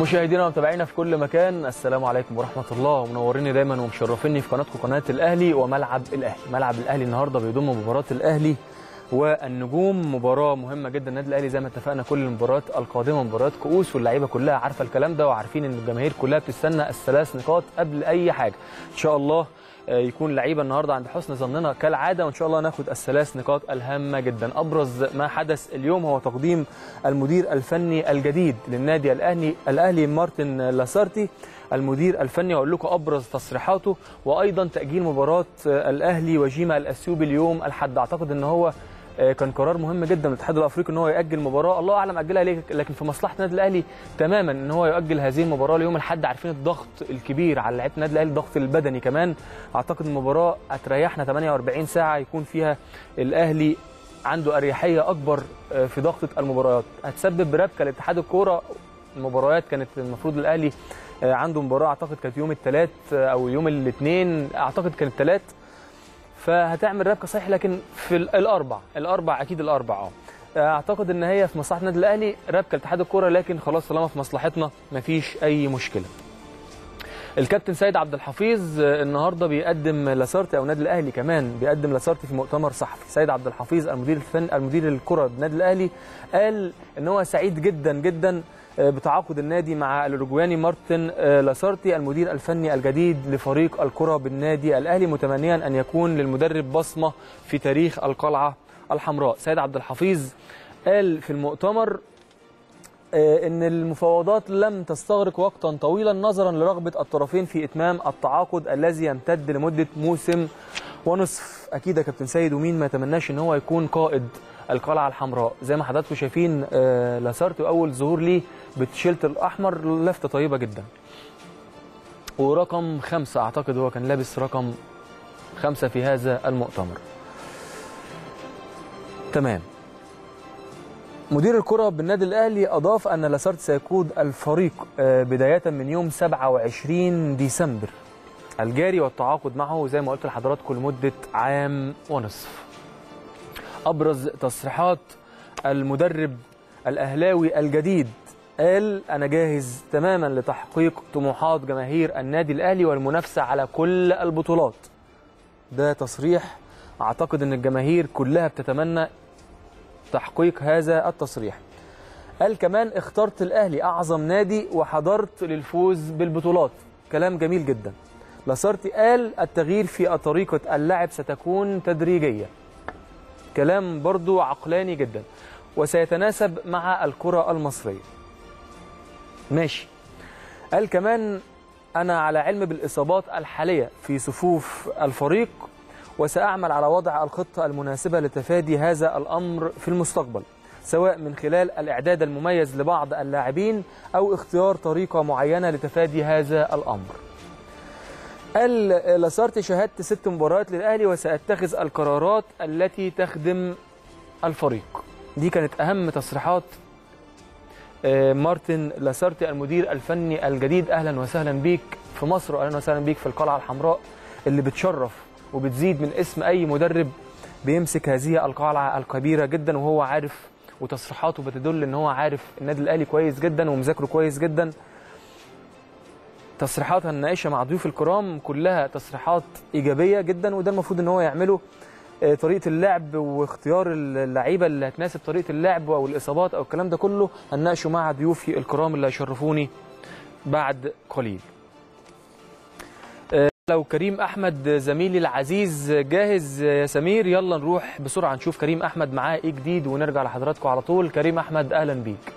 مشاهدينا ومتابعينا في كل مكان، السلام عليكم ورحمه الله، ومنوريني دايما ومشرفيني في قناتكم قناه الاهلي وملعب الاهلي. ملعب الاهلي النهارده بيضم مباراه الاهلي والنجوم، مباراه مهمه جدا النادي الاهلي زي ما اتفقنا كل المباريات القادمه مباراه كؤوس، واللعيبه كلها عارفه الكلام ده وعارفين ان الجماهير كلها بتستنى الثلاث نقاط قبل اي حاجه. ان شاء الله يكون لعيبه النهارده عند حسن ظننا كالعاده، وان شاء الله ناخد الثلاث نقاط الهامه جدا. ابرز ما حدث اليوم هو تقديم المدير الفني الجديد للنادي الاهلي مارتن لاسارتي المدير الفني، واقول لكم ابرز تصريحاته، وايضا تاجيل مباراه الاهلي وجيما الاثيوبي اليوم الاحد. اعتقد ان هو كان قرار مهم جدا من الاتحاد الافريقي ان هو ياجل مباراه، الله اعلم اجلها ليه، لكن في مصلحه النادي الاهلي تماما ان هو ياجل هذه المباراه ليوم الاحد. عارفين الضغط الكبير على لعيبه النادي الاهلي، الضغط البدني كمان. اعتقد المباراه هتريحنا 48 ساعه يكون فيها الاهلي عنده اريحيه اكبر في ضغطه المباريات، هتسبب ربكه لاتحاد الكوره. المباريات كانت المفروض الاهلي عنده مباراه، اعتقد كانت يوم الثلاث او يوم الاثنين، اعتقد كان الثلاث، فهتعمل ربكه صحيح، لكن في الاربع اكيد الاربع اعتقد ان هي في مصلحه النادي الاهلي ربكه اتحاد الكوره، لكن خلاص طالما في مصلحتنا مفيش اي مشكله. الكابتن سيد عبد الحفيظ النهارده بيقدم لاسارتي، او النادي الاهلي كمان بيقدم لاسارتي في مؤتمر صحفي. سيد عبد الحفيظ المدير الكره بالنادي الاهلي قال ان هو سعيد جدا جدا بتعاقد النادي مع الاوروجواني مارتن لاسارتي المدير الفني الجديد لفريق الكره بالنادي الاهلي، متمنيا ان يكون للمدرب بصمه في تاريخ القلعه الحمراء. سيد عبد الحفيظ قال في المؤتمر ان المفاوضات لم تستغرق وقتا طويلا نظرا لرغبه الطرفين في اتمام التعاقد الذي يمتد لمده موسم ونصف. اكيد يا كابتن سيد، ومين ما يتمناش ان هو يكون قائد القلعه الحمراء. زي ما حضراتكم شايفين لاسارتي اول ظهور ليه بالتيشيرت الاحمر، لفته طيبه جدا. ورقم 5 اعتقد هو كان لابس رقم 5 في هذا المؤتمر. تمام. مدير الكرة بالنادي الأهلي أضاف أن لاسارتي سيقود الفريق بداية من يوم 27 ديسمبر الجاري، والتعاقد معه زي ما قلت لحضراتكم لمدة عام ونصف. أبرز تصريحات المدرب الأهلاوي الجديد، قال أنا جاهز تماما لتحقيق طموحات جماهير النادي الأهلي والمنافسة على كل البطولات. ده تصريح أعتقد أن الجماهير كلها بتتمنى تحقيق هذا التصريح. قال كمان اخترت الأهلي أعظم نادي وحضرت للفوز بالبطولات. كلام جميل جدا. لاسارتي قال التغيير في طريقة اللعب ستكون تدريجية. كلام برضو عقلاني جدا وسيتناسب مع الكرة المصرية. ماشي. قال كمان أنا على علم بالإصابات الحالية في صفوف الفريق، وسأعمل على وضع الخطة المناسبة لتفادي هذا الأمر في المستقبل، سواء من خلال الإعداد المميز لبعض اللاعبين أو اختيار طريقة معينة لتفادي هذا الأمر. قال لاسارتي شاهدت 6 مباريات للأهلي وسأتخذ القرارات التي تخدم الفريق. دي كانت أهم تصريحات مارتن لاسارتي المدير الفني الجديد. أهلا وسهلا بيك في مصر، وأهلا وسهلا بيك في القلعة الحمراء اللي بتشرف وبتزيد من اسم أي مدرب بيمسك هذه القلعة الكبيرة جدا، وهو عارف وتصريحاته بتدل إن هو عارف النادي الأهلي كويس جدا ومذاكره كويس جدا. تصريحات هنناقشها مع ضيوف الكرام كلها تصريحات إيجابية جدا، وده المفروض إن هو يعمله. طريقة اللعب واختيار اللعيبة اللي هتناسب طريقة اللعب أو الإصابات أو الكلام ده كله هنناقشه مع ضيوفي الكرام اللي هيشرفوني بعد قليل. لو كريم أحمد زميلي العزيز جاهز يا سمير، يلا نروح بسرعة نشوف كريم أحمد معاه إيه جديد ونرجع لحضراتكم على طول. كريم أحمد أهلا بيك.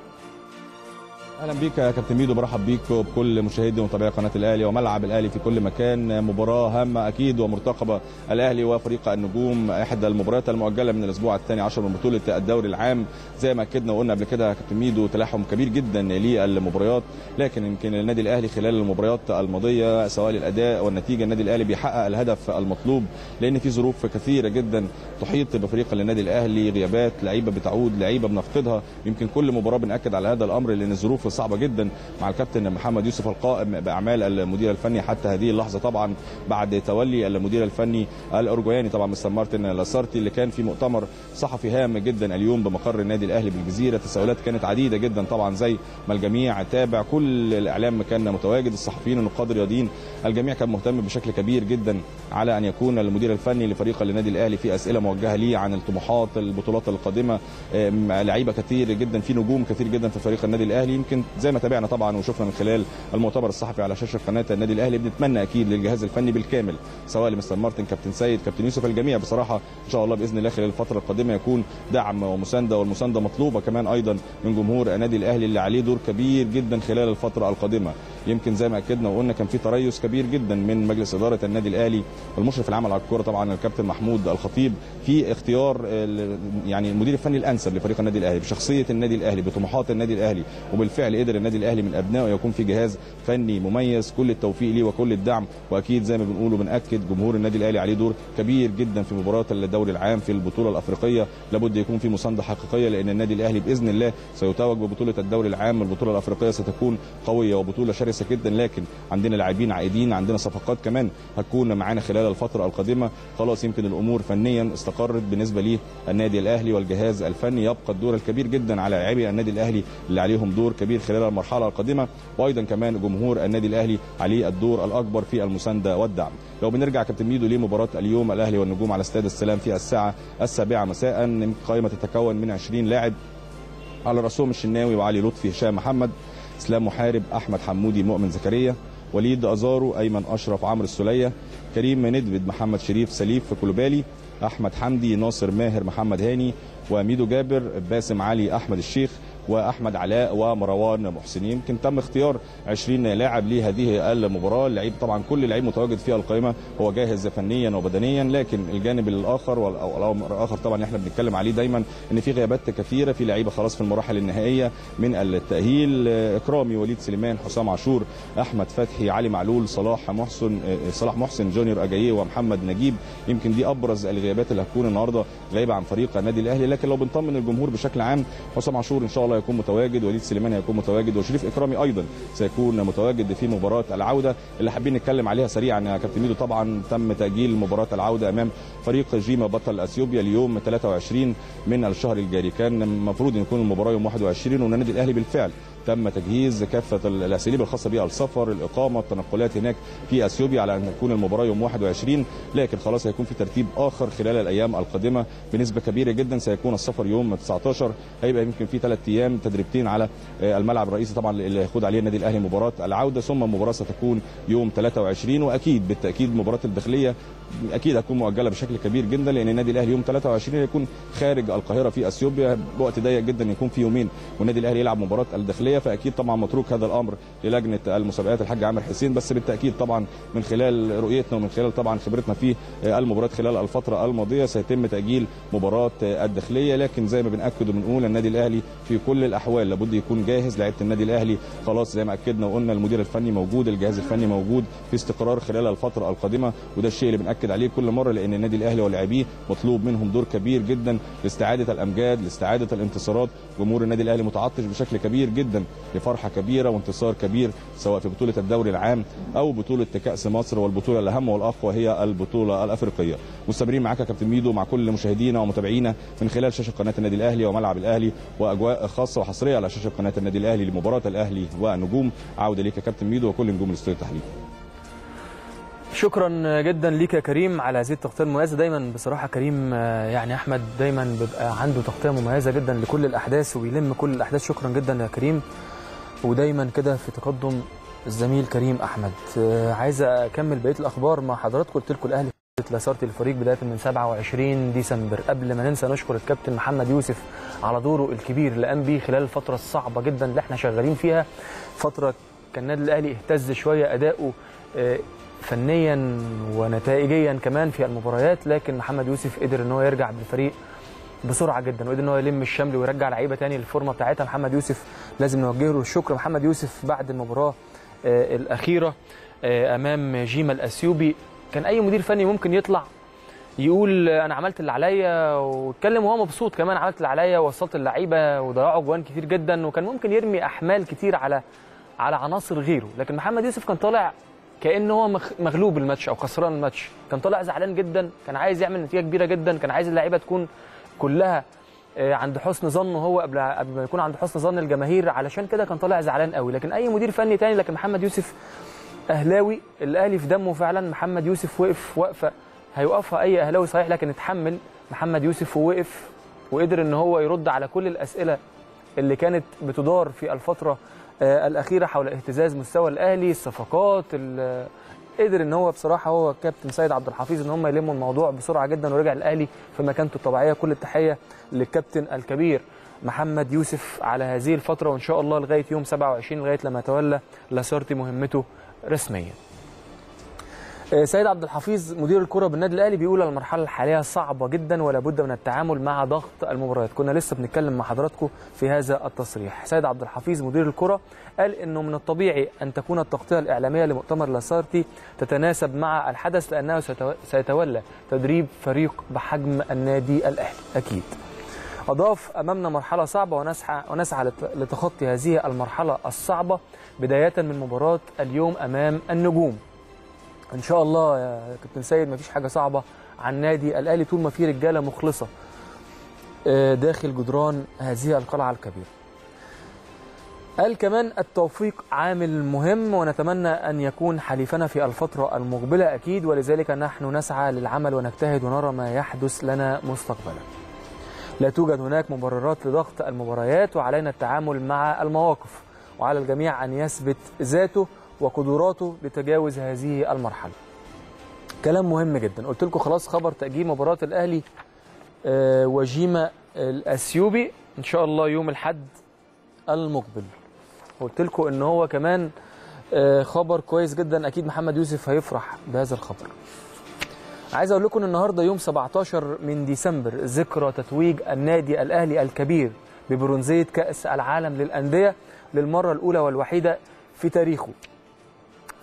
اهلا بيك يا كابتن ميدو، برحب بيك وبكل مشاهدي ومتابعي قناه الاهلي وملعب الاهلي في كل مكان. مباراه هامه اكيد ومرتقبه، الاهلي وفريق النجوم احدى المباريات المؤجله من الاسبوع الثاني عشر من بطوله الدوري العام. زي ما اكدنا وقلنا قبل كده يا كابتن ميدو تلاحم كبير جدا للمباريات، لكن يمكن النادي الاهلي خلال المباريات الماضيه سواء الاداء والنتيجه النادي الاهلي بيحقق الهدف المطلوب، لان في ظروف كثيره جدا تحيط بفريق النادي الاهلي، غيابات، لعيبه بتعود، لعيبه بنفقدها. يمكن كل مباراه بناكد على هذا الامر، لان الظروف الظروف الصعبه جدا مع الكابتن محمد يوسف القائم باعمال المدير الفني حتى هذه اللحظه، طبعا بعد تولي المدير الفني الاورجواني طبعا مستر مارتن لاسارتي اللي كان في مؤتمر صحفي هام جدا اليوم بمقر النادي الاهلي بالجزيره. تساؤلات كانت عديده جدا طبعا زي ما الجميع تابع، كل الاعلام كان متواجد، الصحفيين والنقاد الرياضيين، الجميع كان مهتم بشكل كبير جدا على ان يكون المدير الفني لفريق النادي الاهلي في اسئله موجهه ليه عن الطموحات، البطولات القادمه، لعيبه كتير جدا، في نجوم كتير جدا في فريق النادي الاهلي. يمكن زي ما تابعنا طبعا وشفنا من خلال المؤتمر الصحفي على شاشه قناه النادي الاهلي، بنتمنى اكيد للجهاز الفني بالكامل سواء لمستر مارتن، كابتن سيد، كابتن يوسف، الجميع بصراحه ان شاء الله باذن الله خلال الفتره القادمه يكون دعم ومسانده، والمسانده مطلوبه كمان ايضا من جمهور النادي الاهلي اللي عليه دور كبير جدا خلال الفتره القادمه. يمكن زي ما اكدنا وقلنا كان في تريث كبير جدا من مجلس اداره النادي الاهلي والمشرف العام على الكوره طبعا الكابتن محمود الخطيب في اختيار يعني المدير الفني الانسب لفريق النادي الاهلي بشخصيه النادي الاهلي بطموحات النادي الاهلي، وبالفعل قدر النادي الاهلي من ابنائه يكون في جهاز فني مميز. كل التوفيق ليه وكل الدعم، واكيد زي ما بنقول وبناكد جمهور النادي الاهلي عليه دور كبير جدا في مباراه الدوري العام في البطوله الافريقيه، لابد يكون في مسانده حقيقيه لان النادي الاهلي باذن الله سيتوج ببطوله الدوري العام. البطوله الافريقيه ستكون قويه وبطوله شرسه جدا، لكن عندنا لاعبين عائدين، عندنا صفقات كمان هتكون معانا خلال الفتره القادمه. خلاص يمكن الامور فنيا استقرت بالنسبه للنادي الاهلي والجهاز الفني، يبقى الدور الكبير جدا على لاعبي النادي الاهلي اللي عليهم دور كبير خلال المرحله القادمه، وايضا كمان جمهور النادي الاهلي عليه الدور الاكبر في المسانده والدعم. لو بنرجع كابتن ميدو لمباراه اليوم الاهلي والنجوم على استاد السلام في الساعه 7 مساء، قائمه تتكون من 20 لاعب على راسهم الشناوي وعلي لطفي، هشام محمد، اسلام محارب، احمد حمودي، مؤمن زكريا، وليد ازارو، ايمن اشرف، عمرو السليه، كريم ندبد، محمد شريف، سليف كلوبالي، احمد حمدي، ناصر ماهر، محمد هاني، وميدو جابر، باسم علي، احمد الشيخ، واحمد علاء، ومروان محسن. يمكن تم اختيار 20 لاعب لهذه المباراه، اللعيب طبعا كل لعيب متواجد فيها القائمه هو جاهز فنيا وبدنيا، لكن الجانب الاخر والامر الاخر طبعا احنا بنتكلم عليه دايما ان في غيابات كثيره، في لعيبه خلاص في المراحل النهائيه من التاهيل، اكرامي، وليد سليمان، حسام عاشور، احمد فتحي، علي معلول، صلاح محسن جونيور اجاييه، ومحمد نجيب. يمكن دي ابرز الغيابات اللي هتكون النهارده غايبه عن فريق النادي الاهلي، لكن لو بنطمن الجمهور بشكل عام حسام عاشور ان شاء الله هيكون متواجد، وليد سليمان هيكون متواجد، وشريف اكرامي ايضا سيكون متواجد في مباراه العوده اللي حابين نتكلم عليها سريعا يا كابتن ميدو. طبعا تم تاجيل مباراه العوده امام فريق جيما بطل اثيوبيا اليوم 23 من الشهر الجاري، كان المفروض ان يكون المباراه يوم 21، والنادي الاهلي بالفعل تم تجهيز كافه الاساليب الخاصه بالسفر، الاقامه، التنقلات هناك في اثيوبيا على ان تكون المباراه يوم 21، لكن خلاص هيكون في ترتيب اخر خلال الايام القادمه بنسبه كبيره جدا. سيكون السفر يوم 19، هيبقى يمكن في 3 ايام تدريبتين على الملعب الرئيسي طبعا اللي هيخوض عليه النادي الاهلي مباراه العوده، ثم مباراه ستكون يوم 23، واكيد بالتاكيد مباراه الداخليه اكيد هتكون مؤجله بشكل كبير جدا لان النادي الاهلي يوم 23 هيكون خارج القاهره في اثيوبيا، وقت ضيق جدا يكون في يومين والنادي الاهلي يلعب مباراه الداخليه، فاكيد طبعا متروك هذا الامر للجنه المسابقات الحاج عامر حسين، بس بالتاكيد طبعا من خلال رؤيتنا ومن خلال طبعا خبرتنا في المباراه خلال الفتره الماضيه سيتم تاجيل مباراه الداخليه، لكن زي ما بناكد وبنقول النادي الاهلي في كل الاحوال لابد يكون جاهز. لعيبه النادي الاهلي خلاص زي ما اكدنا وقلنا المدير الفني موجود، الجهاز الفني موجود، في استقرار خلال الفتره القادمه، وده الشيء اللي بناكد عليه كل مره لان النادي الاهلي ولاعبيه مطلوب منهم دور كبير جدا لاستعاده الامجاد، لاستعاده الانتصارات. جمهور النادي الاهلي متعطش بشكل كبير جدا لفرحه كبيره وانتصار كبير سواء في بطوله الدوري العام او بطوله كاس مصر، والبطوله الاهم والاقوى هي البطوله الافريقيه. مستمرين معاك يا كابتن ميدو مع كل مشاهدينا ومتابعينا من خلال شاشه قناه النادي الاهلي وملعب الاهلي، واجواء خاصه وحصريه على شاشه قناه النادي الاهلي لمباراه الاهلي ونجوم. عوده ليك يا كابتن ميدو وكل نجوم الاستوديو التحليلي. شكرا جدا ليك يا كريم على هذه التغطيه المميزه. دايما بصراحه كريم يعني احمد دايما بيبقى عنده تغطيه مميزه جدا لكل الاحداث وبيلم كل الاحداث. شكرا جدا يا كريم، ودايما كده في تقدم الزميل كريم احمد. عايز اكمل بقيه الاخبار مع حضراتكم. قلت لكم الاهلي لاسارتي الفريق بدايه من 27 ديسمبر. قبل ما ننسى نشكر الكابتن محمد يوسف على دوره الكبير اللي قام بيه خلال الفتره الصعبه جدا اللي احنا شغالين فيها، فتره كان النادي الاهلي اهتز شويه اداؤه فنيا ونتائجيا كمان في المباريات، لكن محمد يوسف قدر ان هو يرجع بالفريق بسرعه جدا وقدر ان هو يلم الشمل ويرجع لعيبه تاني للفورمه بتاعتها. محمد يوسف لازم نوجه له الشكر. محمد يوسف بعد المباراه الاخيره امام جيما الاثيوبي كان اي مدير فني ممكن يطلع يقول انا عملت اللي عليا، واتكلم وهو مبسوط كمان، عملت اللي عليا ووصلت اللعيبه وضيعوا جوان كتير جدا، وكان ممكن يرمي احمال كتير على عناصر غيره. لكن محمد يوسف كان طالع كانه هو مغلوب الماتش او خسران الماتش، كان طالع زعلان جدا، كان عايز يعمل نتيجه كبيره جدا، كان عايز اللعيبه تكون كلها عند حسن ظنه هو قبل ما يكون عند حسن ظن الجماهير، علشان كده كان طالع زعلان قوي. لكن اي مدير فني تاني، لكن محمد يوسف اهلاوي، الاهلي في دمه فعلا. محمد يوسف وقف وقفه هيوقفها اي اهلاوي صحيح، لكن اتحمل محمد يوسف ووقف، وقدر ان هو يرد على كل الاسئله اللي كانت بتدار في الفتره الاخيره حول اهتزاز مستوى الاهلي، الصفقات. قدر ان هو بصراحه، هو كابتن سيد عبد الحفيظ، ان هم يلموا الموضوع بسرعه جدا، ورجع الاهلي في مكانته الطبيعيه. كل التحيه للكابتن الكبير محمد يوسف على هذه الفتره، وان شاء الله لغايه يوم 27 لغايه لما تولى لاسارتي مهمته رسميا. سيد عبد الحفيظ مدير الكره بالنادي الاهلي بيقول المرحله الحاليه صعبه جدا، ولا بد من التعامل مع ضغط المباريات. كنا لسه بنتكلم مع حضراتكم في هذا التصريح. سيد عبد الحفيظ مدير الكره قال انه من الطبيعي ان تكون التغطيه الاعلاميه لمؤتمر لاسارتي تتناسب مع الحدث، لانه سيتولى تدريب فريق بحجم النادي الاهلي. اكيد. أضاف أمامنا مرحلة صعبة، ونسعى لتخطي هذه المرحلة الصعبة، بداية من مباراة اليوم أمام النجوم. إن شاء الله يا كابتن سيد مفيش حاجة صعبة عن النادي الأهلي طول ما في رجالة مخلصة داخل جدران هذه القلعة الكبيرة. قال كمان التوفيق عامل مهم، ونتمنى أن يكون حليفنا في الفترة المقبلة أكيد، ولذلك نحن نسعى للعمل ونجتهد ونرى ما يحدث لنا مستقبلا. لا توجد هناك مبررات لضغط المباريات، وعلينا التعامل مع المواقف، وعلى الجميع أن يثبت ذاته وقدراته لتجاوز هذه المرحلة. كلام مهم جدا. قلت لكم خلاص خبر تأجيل مباراة الأهلي وجيمة الأثيوبي إن شاء الله يوم الأحد المقبل. قلت لكم إن هو كمان خبر كويس جدا، أكيد محمد يوسف هيفرح بهذا الخبر. عايز اقول لكم ان النهارده يوم 17 من ديسمبر ذكرى تتويج النادي الاهلي الكبير ببرونزيه كاس العالم للانديه للمره الاولى والوحيده في تاريخه،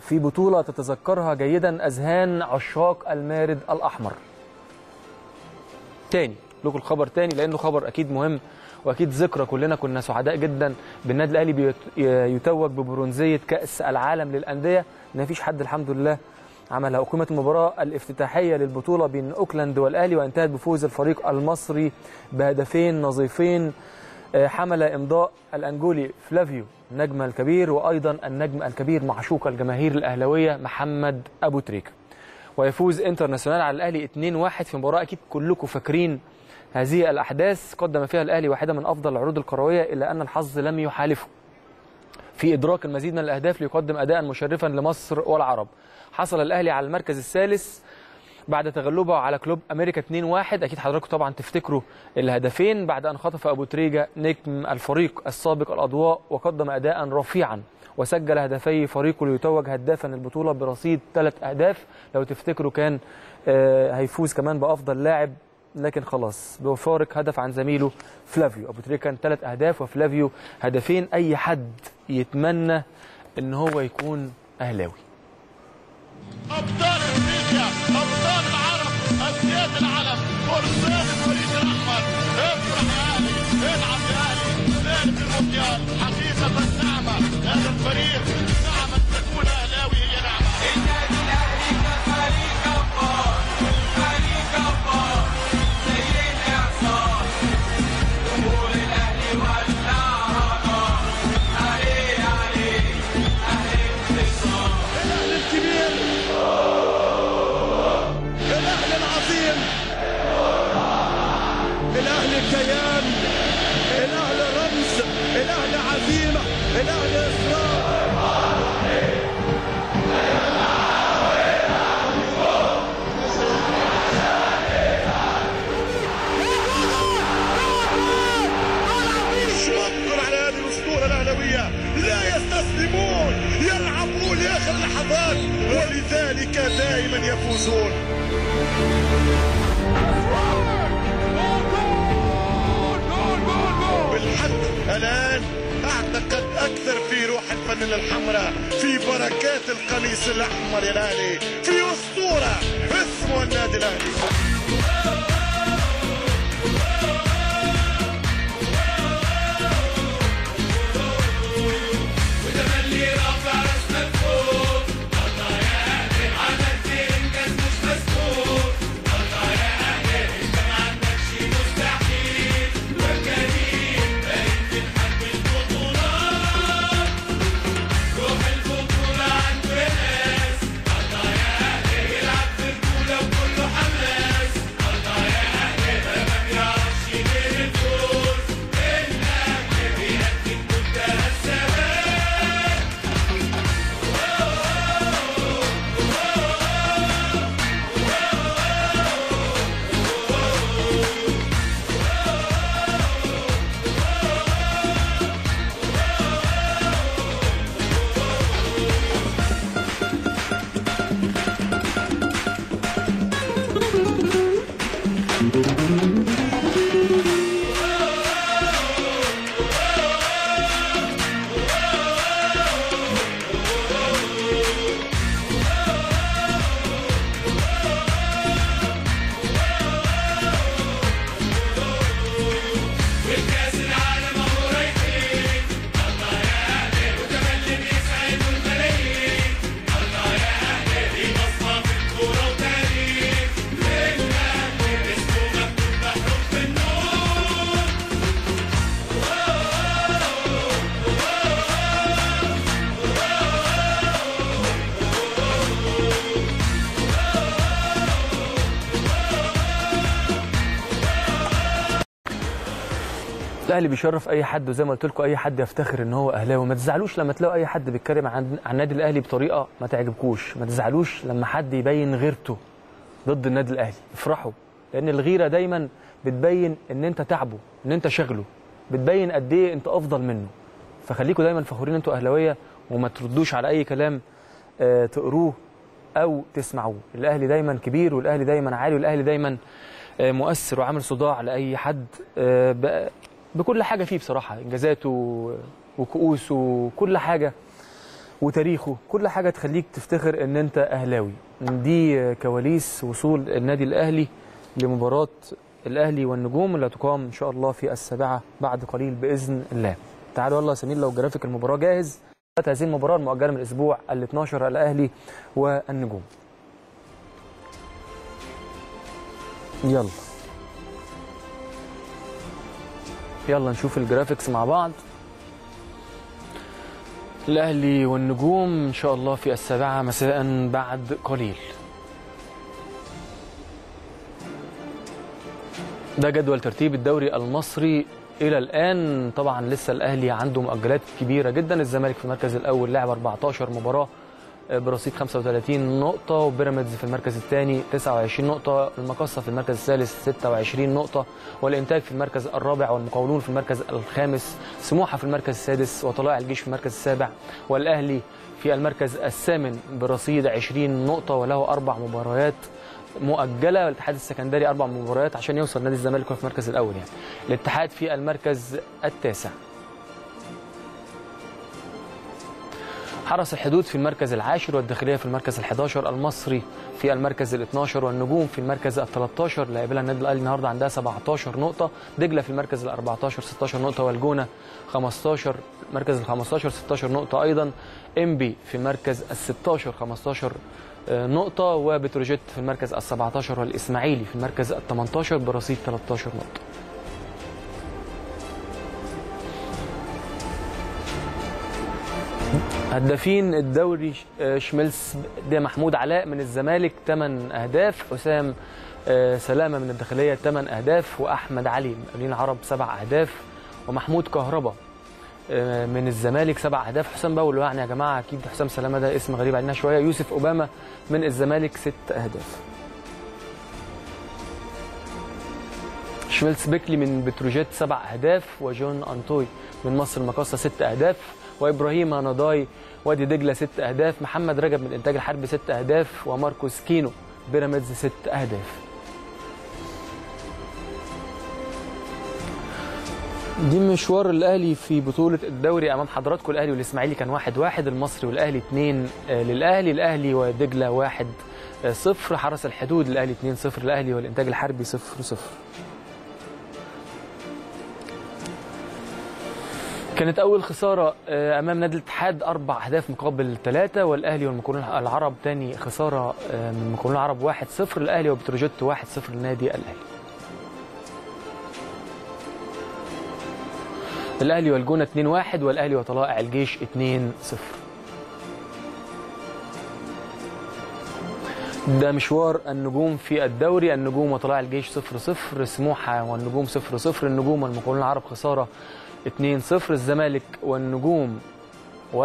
في بطوله تتذكرها جيدا اذهان عشاق المارد الاحمر. تاني لكم الخبر تاني، لانه خبر اكيد مهم واكيد ذكرى، كلنا كنا سعداء جدا بالنادي الاهلي يتوج ببرونزيه كاس العالم للانديه. مفيش حد الحمد لله عملها. أقيمت المباراة الافتتاحية للبطولة بين أوكلاند والأهلي، وانتهت بفوز الفريق المصري بهدفين نظيفين، حمل إمضاء الأنجولي فلافيو النجم الكبير، وأيضا النجم الكبير معشوق الجماهير الأهلوية محمد أبو تريكة. ويفوز انترناسيونال على الأهلي 2-1 في مباراة أكيد كلكم فاكرين هذه الأحداث، قدم فيها الأهلي واحدة من أفضل العروض الكروية، إلا أن الحظ لم يحالفه في إدراك المزيد من الأهداف ليقدم أداء مشرفا لمصر والعرب. حصل الأهلي على المركز الثالث بعد تغلبه على كلوب أمريكا 2-1. أكيد حضراتكم طبعا تفتكروا الهدفين بعد أن خطف أبو تريجة نجم الفريق السابق الأضواء، وقدم أداء رفيعا وسجل هدفي فريقه ليتوج هدافا البطولة برصيد 3 أهداف. لو تفتكروا كان هيفوز كمان بأفضل لاعب، لكن خلاص بفارق هدف عن زميله فلافيو. أبو تريكة كان 3 أهداف وفلافيو 2 هدف. أي حد يتمنى إن هو يكون أهلاوي. أبطال أفريقيا، أبطال العرب، أسياد العالم، قرصان الفريق الأحمر، افرح يا أهلي، العب يا أهلي، ثالث المونديال، حقيقة نعمة، هذا الفريق نعمة أن تكون أهلاوي هي نعمة. النادي الأهلي كفريق جبار، فريق جبار، زي الإعصار، جمهور الأهلي ولع نار، عليه عليه، أهلي انتصار. الأهلي الكبير. كيان الاهلي، رمز الاهلي، عزيمه الاهلي، اصرار. شكرا على هذه الاسطوره الاهلاويه، لا يستسلمون، يلعبون لاخر اللحظات، ولذلك دائما يفوزون. بالحد الآن أعتقد أكثر في روح الفانيلا الحمراء، في بركات القميص الأحمر يا الأهلي، في أسطورة اسمه النادي الأهلي. الاهلي بيشرف اي حد، وزي ما قلت لكم اي حد يفتخر ان هو اهلاوي. ما تزعلوش لما تلاقوا اي حد بيتكلم عن النادي الاهلي بطريقه ما تعجبكوش، ما تزعلوش لما حد يبين غيرته ضد النادي الاهلي، افرحوا، لان الغيره دايما بتبين ان انت تعبه، ان انت شغله، بتبين قد ايه انت افضل منه. فخليكم دايما فخورين انتوا اهلاويه، وما تردوش على اي كلام تقروه او تسمعوه. الاهلي دايما كبير، والاهلي دايما عالي، والاهلي دايما مؤثر وعامل صداع لاي حد بكل حاجه فيه بصراحه، انجازاته وكؤوسه وكل حاجه وتاريخه، كل حاجه تخليك تفتخر ان انت اهلاوي. دي كواليس وصول النادي الاهلي لمباراه الاهلي والنجوم اللي هتقام ان شاء الله في 7 بعد قليل باذن الله. تعالوا يلا يا سمير لو جرافيك المباراه جاهز، هذه المباراه المؤجله من الاسبوع ال 12 الاهلي والنجوم. يلا نشوف الجرافيكس مع بعض. الأهلي والنجوم إن شاء الله في 7 مساء بعد قليل. ده جدول ترتيب الدوري المصري إلى الآن. طبعا لسه الأهلي عنده مؤجلات كبيرة جدا. الزمالك في المركز الأول لعب 14 مباراة برصيد 35 نقطة، وبيراميدز في المركز الثاني 29 نقطة، المقصة في المركز الثالث 26 نقطة، والإنتاج في المركز الرابع، والمقاولون في المركز الخامس، سموحة في المركز السادس، وطلائع الجيش في المركز السابع، والأهلي في المركز الثامن برصيد 20 نقطة وله 4 مباريات مؤجلة. الاتحاد السكندري 4 مباريات عشان يوصل نادي الزمالك في المركز الأول، يعني الاتحاد في المركز التاسع. حرس الحدود في المركز العاشر، والداخلية في المركز ال11، المصري في المركز ال12، والنجوم في المركز ال13. لاعبي النادي الاهلي النهارده عندها 17 نقطة، دجلة في المركز ال14 16 نقطة، والجونة 15 مركز ال15 16 نقطة أيضا، إنبي في المركز ال16 15 نقطة، وبتروجيت في المركز ال17، والإسماعيلي في المركز ال18 برصيد 13 نقطة. هدافين الدوري شميلس ده محمود علاء من الزمالك 8 اهداف، حسام سلامه من الداخليه 8 اهداف، واحمد علي من قايين عرب 7 اهداف، ومحمود كهربا من الزمالك 7 اهداف. حسام باولو يعني يا جماعه اكيد حسام سلامه ده اسم غريب علينا شويه. يوسف اوباما من الزمالك 6 اهداف. شميلس بيكلي من بتروجيت 7 اهداف، وجون انطوي من مصر المقاصه 6 اهداف، وابراهيم هنضاي وادي دجله 6 اهداف، محمد رجب من انتاج الحرب 6 اهداف، وماركوس كينو بيراميدز 6 اهداف. دي مشوار الاهلي في بطوله الدوري امام حضراتكم. الاهلي والاسماعيلي كان 1-1، المصري والاهلي 2 للاهلي، الاهلي ودجله 1 0 حرس الحدود للاهلي 2-0 الاهلي والانتاج الحربي 0-0. كانت اول خساره امام نادي الاتحاد 4 أهداف مقابل 3، والاهلي والمقاولون العرب ثاني خساره من المقاولون العرب 1-0 للاهلي وبتروجيت 1-0 لنادي الاهلي. الاهلي والجونه 2-1 والاهلي وطلائع الجيش 2-0. ده مشوار النجوم في الدوري، النجوم وطلائع الجيش 0-0، سموحه والنجوم 0-0، النجوم والمقاولون العرب خساره 2-0، الزمالك والنجوم 1-0،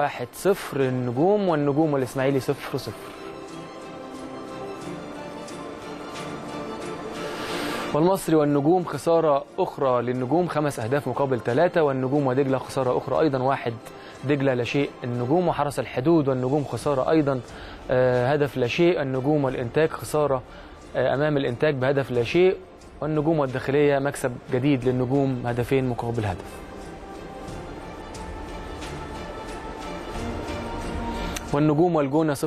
النجوم والاسماعيلي 0-0. والمصري والنجوم خسارة أخرى للنجوم 5 أهداف مقابل 3، والنجوم ودجلة خسارة أخرى أيضا 1 دجلة لا شيء النجوم، وحرس الحدود والنجوم خسارة أيضا هدف لا شيء النجوم، والإنتاج خسارة أمام الإنتاج بهدف لا شيء، والنجوم والداخلية مكسب جديد للنجوم 2 هدفين مقابل 1. والنجوم والجونه 0-0،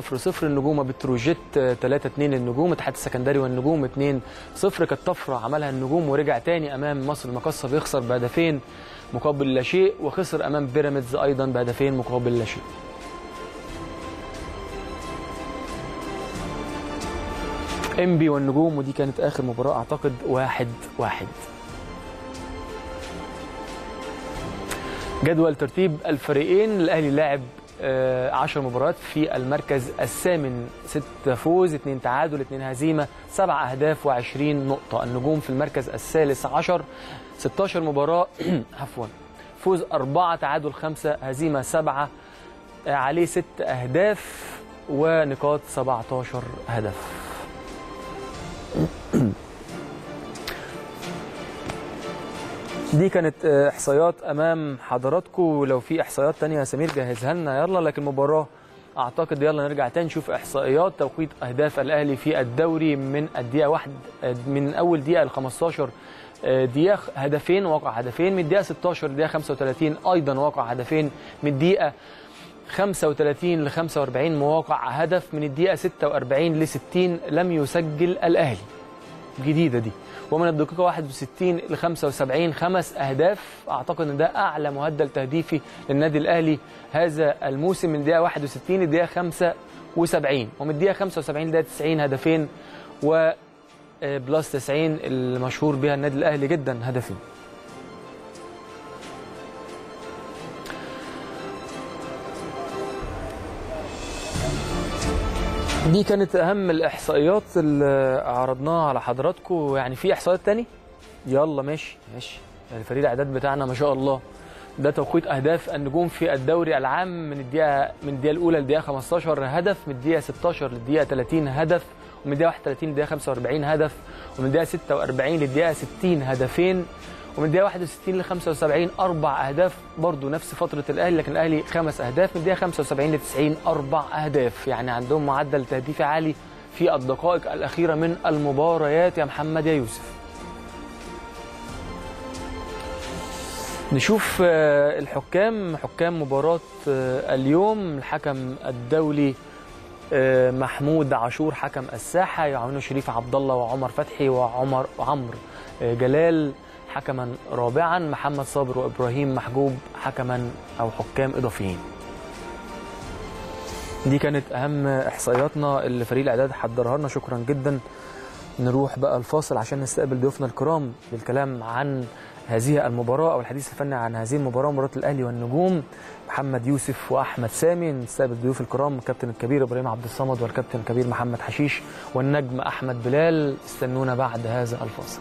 النجوم بتروجيت 3-2 للنجوم، اتحاد السكندري والنجوم 2-0. كانت طفره عملها النجوم ورجع تاني امام مصر المقاصه بيخسر ب2 هدف مقابل لا شيء، وخسر امام بيراميدز ايضا ب2 هدف مقابل لا شيء. انبي والنجوم، ودي كانت اخر مباراه اعتقد 1-1. جدول ترتيب الفريقين، الاهلي لاعب 10 مباريات في المركز الثامن، 6 فوز 2 تعادل 2 هزيمة، 7 أهداف و20 نقطة. النجوم في المركز الثالث 10، 16 مباراة عفوا، فوز 4 تعادل 5 هزيمة 7، عليه 6 أهداف ونقاط 17 هدف. دي كانت احصائيات امام حضراتكم، لو في احصائيات تانية يا سمير جهزها لنا يلا، لكن مباراه اعتقد يلا نرجع تاني نشوف احصائيات توقيت اهداف الاهلي في الدوري من الدقيقه 1، من اول دقيقه ل 15 دقيقه هدفين، وقع هدفين من الدقيقه 16 للدقيقه 35 ايضا وقع هدفين، من الدقيقه 35 ل 45 مواقع هدف، من الدقيقه 46 ل 60 لم يسجل الاهلي جديدة دي، ومن الدقيقة 61 ل 75 5 أهداف، أعتقد إن ده أعلى معدل تهديفي للنادي الأهلي هذا الموسم، من الدقيقة 61 للدقيقة 75، ومن الدقيقة 75 للدقيقة 90 هدفين، وبلاس 90 المشهور بها النادي الأهلي جدا هدفين. دي كانت أهم الإحصائيات اللي عرضناها على حضراتكم، يعني في إحصائيات تاني؟ يلا ماشي ماشي، الفريق الإعداد بتاعنا ما شاء الله. ده توقيت أهداف النجوم في الدوري العام من الدقيقة الأولى للدقيقة 15 هدف، من الدقيقة 16 للدقيقة 30 هدف، ومن الدقيقة 31 للدقيقة 45 هدف، ومن الدقيقة 46 للدقيقة 60 هدفين، ومن الدقيقة 61 ل 75 4 أهداف، برضه نفس فترة الأهلي لكن الأهلي 5 أهداف، من الدقيقة 75 ل 90 4 أهداف، يعني عندهم معدل تهديفي عالي في الدقائق الأخيرة من المباريات يا محمد يا يوسف. نشوف الحكام، حكام مباراة اليوم، الحكم الدولي محمود عاشور حكم الساحة، يعاونه شريف عبد الله وعمر فتحي وعمرو جلال حكما رابعا، محمد صابر وابراهيم محجوب حكما او حكام اضافيين. دي كانت اهم احصائياتنا اللي فريق الاعداد حضرها لنا، شكرا جدا. نروح بقى الفاصل عشان نستقبل ضيوفنا الكرام للكلام عن هذه المباراه او الحديث الفني عن هذه المباراه، مباراه الاهلي والنجوم، محمد يوسف واحمد سامي. نستقبل الضيوف الكرام الكابتن الكبير ابراهيم عبد الصمد والكابتن الكبير محمد حشيش والنجم احمد بلال، استنونا بعد هذا الفاصل.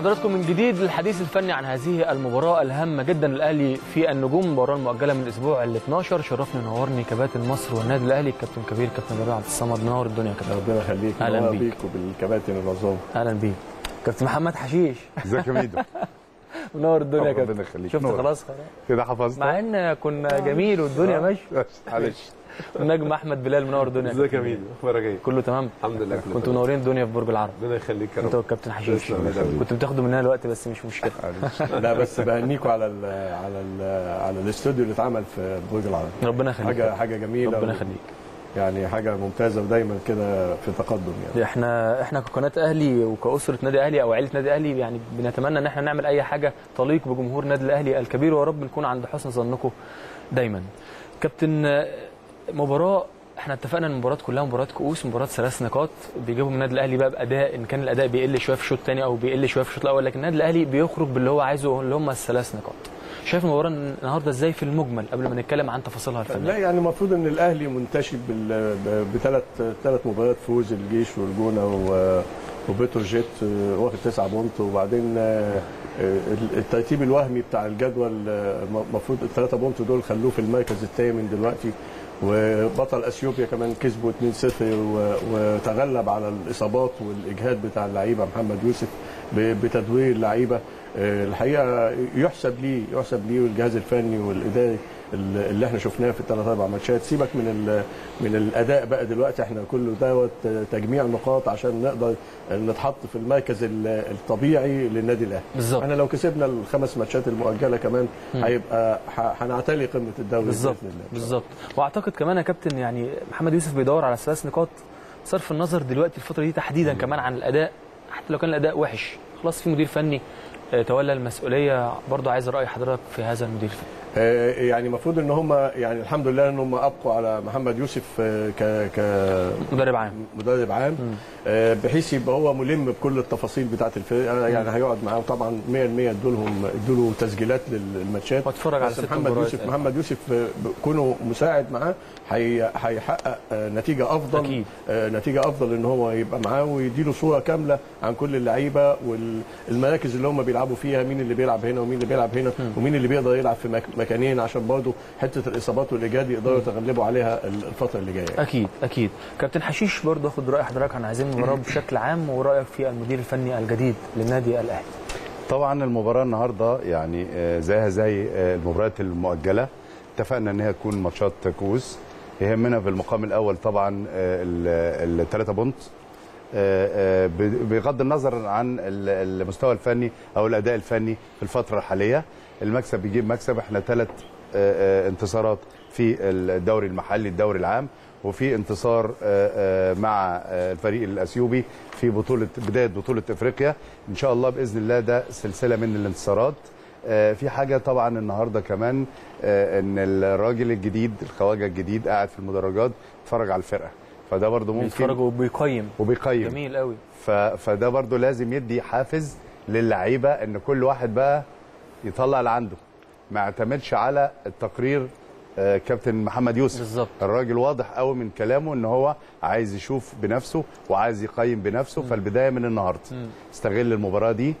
حضراتكم من جديد للحديث الفني عن هذه المباراه الهامه جدا للاهلي في النجوم، المباراه المؤجله من الاسبوع ال 12. شرفني ونورني كباتن مصر والنادي الاهلي الكابتن كبير كابتن ابراهيم عبد الصمد، نور الدنيا كابتن. ربنا يخليك. اهلا بيك وبالكباتن العظام. اهلا بيك كابتن محمد حشيش. ازيك يا ميدو؟ منور الدنيا يا كابتن. ربنا يخليك. شفت خلاص كده حفظت مع ان كنا جميل والدنيا ماشيه. معلش. النجم احمد بلال، منور الدنيا. ازيك يا ميدو؟ اخبارك ايه؟ كله تمام الحمد لله. كنتوا منورين الدنيا في برج العرب. ربنا يخليك يا رب. انت والكابتن حشيش كنتوا بتاخدوا مننا الوقت، بس مش مشكله. لا بس بهنيكوا على ال على ال على الاستوديو اللي اتعمل في برج العرب. ربنا يخليك. حاجه جميله. ربنا يخليك. يعني حاجه ممتازه ودايما كده في تقدم. يعني احنا كقناه اهلي وكاسره نادي اهلي او عيله نادي اهلي، يعني بنتمنى ان احنا نعمل اي حاجه تليق بجمهور نادي الاهلي الكبير، ويا رب نكون عند حسن ظنكم دايما. كابتن، مباراه احنا اتفقنا ان المباريات كلها مباريات كؤوس، مباريات 3 نقاط بيجيبهم النادي الاهلي بقى باداء، ان كان الاداء بيقل شويه في الشوط الثاني او بيقل شويه في الشوط الاول، لكن النادي الاهلي بيخرج باللي هو عايزه اللي هم ال3 نقاط. شايف المباراه النهارده ازاي في المجمل قبل ما نتكلم عن تفاصيلها الفنيه؟ لا يعني المفروض ان الاهلي منتشل بثلاث مباريات فوز، الجيش والجونه وبتروجيت، واخد 9 بونت، وبعدين الترتيب الوهمي بتاع الجدول المفروض ال3 بونت دول خلوه في المركز الثامن دلوقتي، وبطل اثيوبيا كمان كسبه 2-0 وتغلب على الاصابات والاجهاد بتاع اللعيبه. محمد يوسف بتدوير اللعيبه الحقيقه يحسب ليه والجهاز الفني والاداري اللي احنا شفناه في ال3 4 ماتشات. سيبك من الاداء بقى دلوقتي، احنا كله دوت تجميع نقاط عشان نقدر نتحط في المركز الطبيعي للنادي الاهلي. بالظبط. احنا لو كسبنا ال5 ماتشات المؤجله كمان هيبقى هنعتلي قمه الدوري باذن الله. بالظبط. واعتقد كمان يا كابتن يعني محمد يوسف بيدور على 3 نقاط صرف النظر دلوقتي الفتره دي تحديدا كمان عن الاداء، حتى لو كان الاداء وحش خلاص في مدير فني تولى المسؤوليه. برضه عايز راي حضرتك في هذا المدير الفني. يعني المفروض ان هم يعني الحمد لله ان هم ابقوا على محمد يوسف كمدرب عام بحيث يبقى هو ملم بكل التفاصيل بتاعه الفرقه. يعني هيقعد معاهم طبعا 100% ادوا له تسجيلات للماتشات واتفرج على محمد يوسف كونه مساعد معاه هيحقق نتيجه افضل. أكيد. نتيجه افضل ان هو يبقى معاه ويديله صوره كامله عن كل اللعيبه والمراكز اللي هم بيلعبوا فيها، مين اللي بيلعب هنا ومين اللي بيلعب هنا ومين اللي بيقدر يلعب في مكانين، عشان برضه حته الاصابات والاجهاد يقدروا يتغلبوا عليها الفتره اللي جايه. اكيد اكيد. كابتن حشيش برضه اخد راي حضرتك عن هذه المباراه بشكل عام ورايك في المدير الفني الجديد للنادي الاهلي. طبعا المباراه النهارده يعني زيها زي المباريات المؤجله، اتفقنا ان هي تكون ماتشات كؤوس. يهمنا في المقام الاول طبعا ال3 بونت بغض النظر عن المستوى الفني او الاداء الفني في الفتره الحاليه. المكسب بيجيب مكسب. احنا 3 انتصارات في الدوري المحلي الدوري العام، وفي انتصار مع الفريق الاثيوبي في بدايه بطوله افريقيا. ان شاء الله باذن الله ده سلسله من الانتصارات. في حاجه طبعا النهارده كمان ان الراجل الجديد الخواجه الجديد قاعد في المدرجات بيتفرج على الفرقه، فده برضه ممكن بيتفرج وبيقيم جميل قوي. فده برضه لازم يدي حافز للعيبه ان كل واحد بقى يطلع اللي عنده، ما اعتمدش على التقرير كابتن محمد يوسف. بالزبط. الراجل واضح قوي من كلامه ان هو عايز يشوف بنفسه وعايز يقيم بنفسه. فالبدايه من النهارده استغل المباراه دي.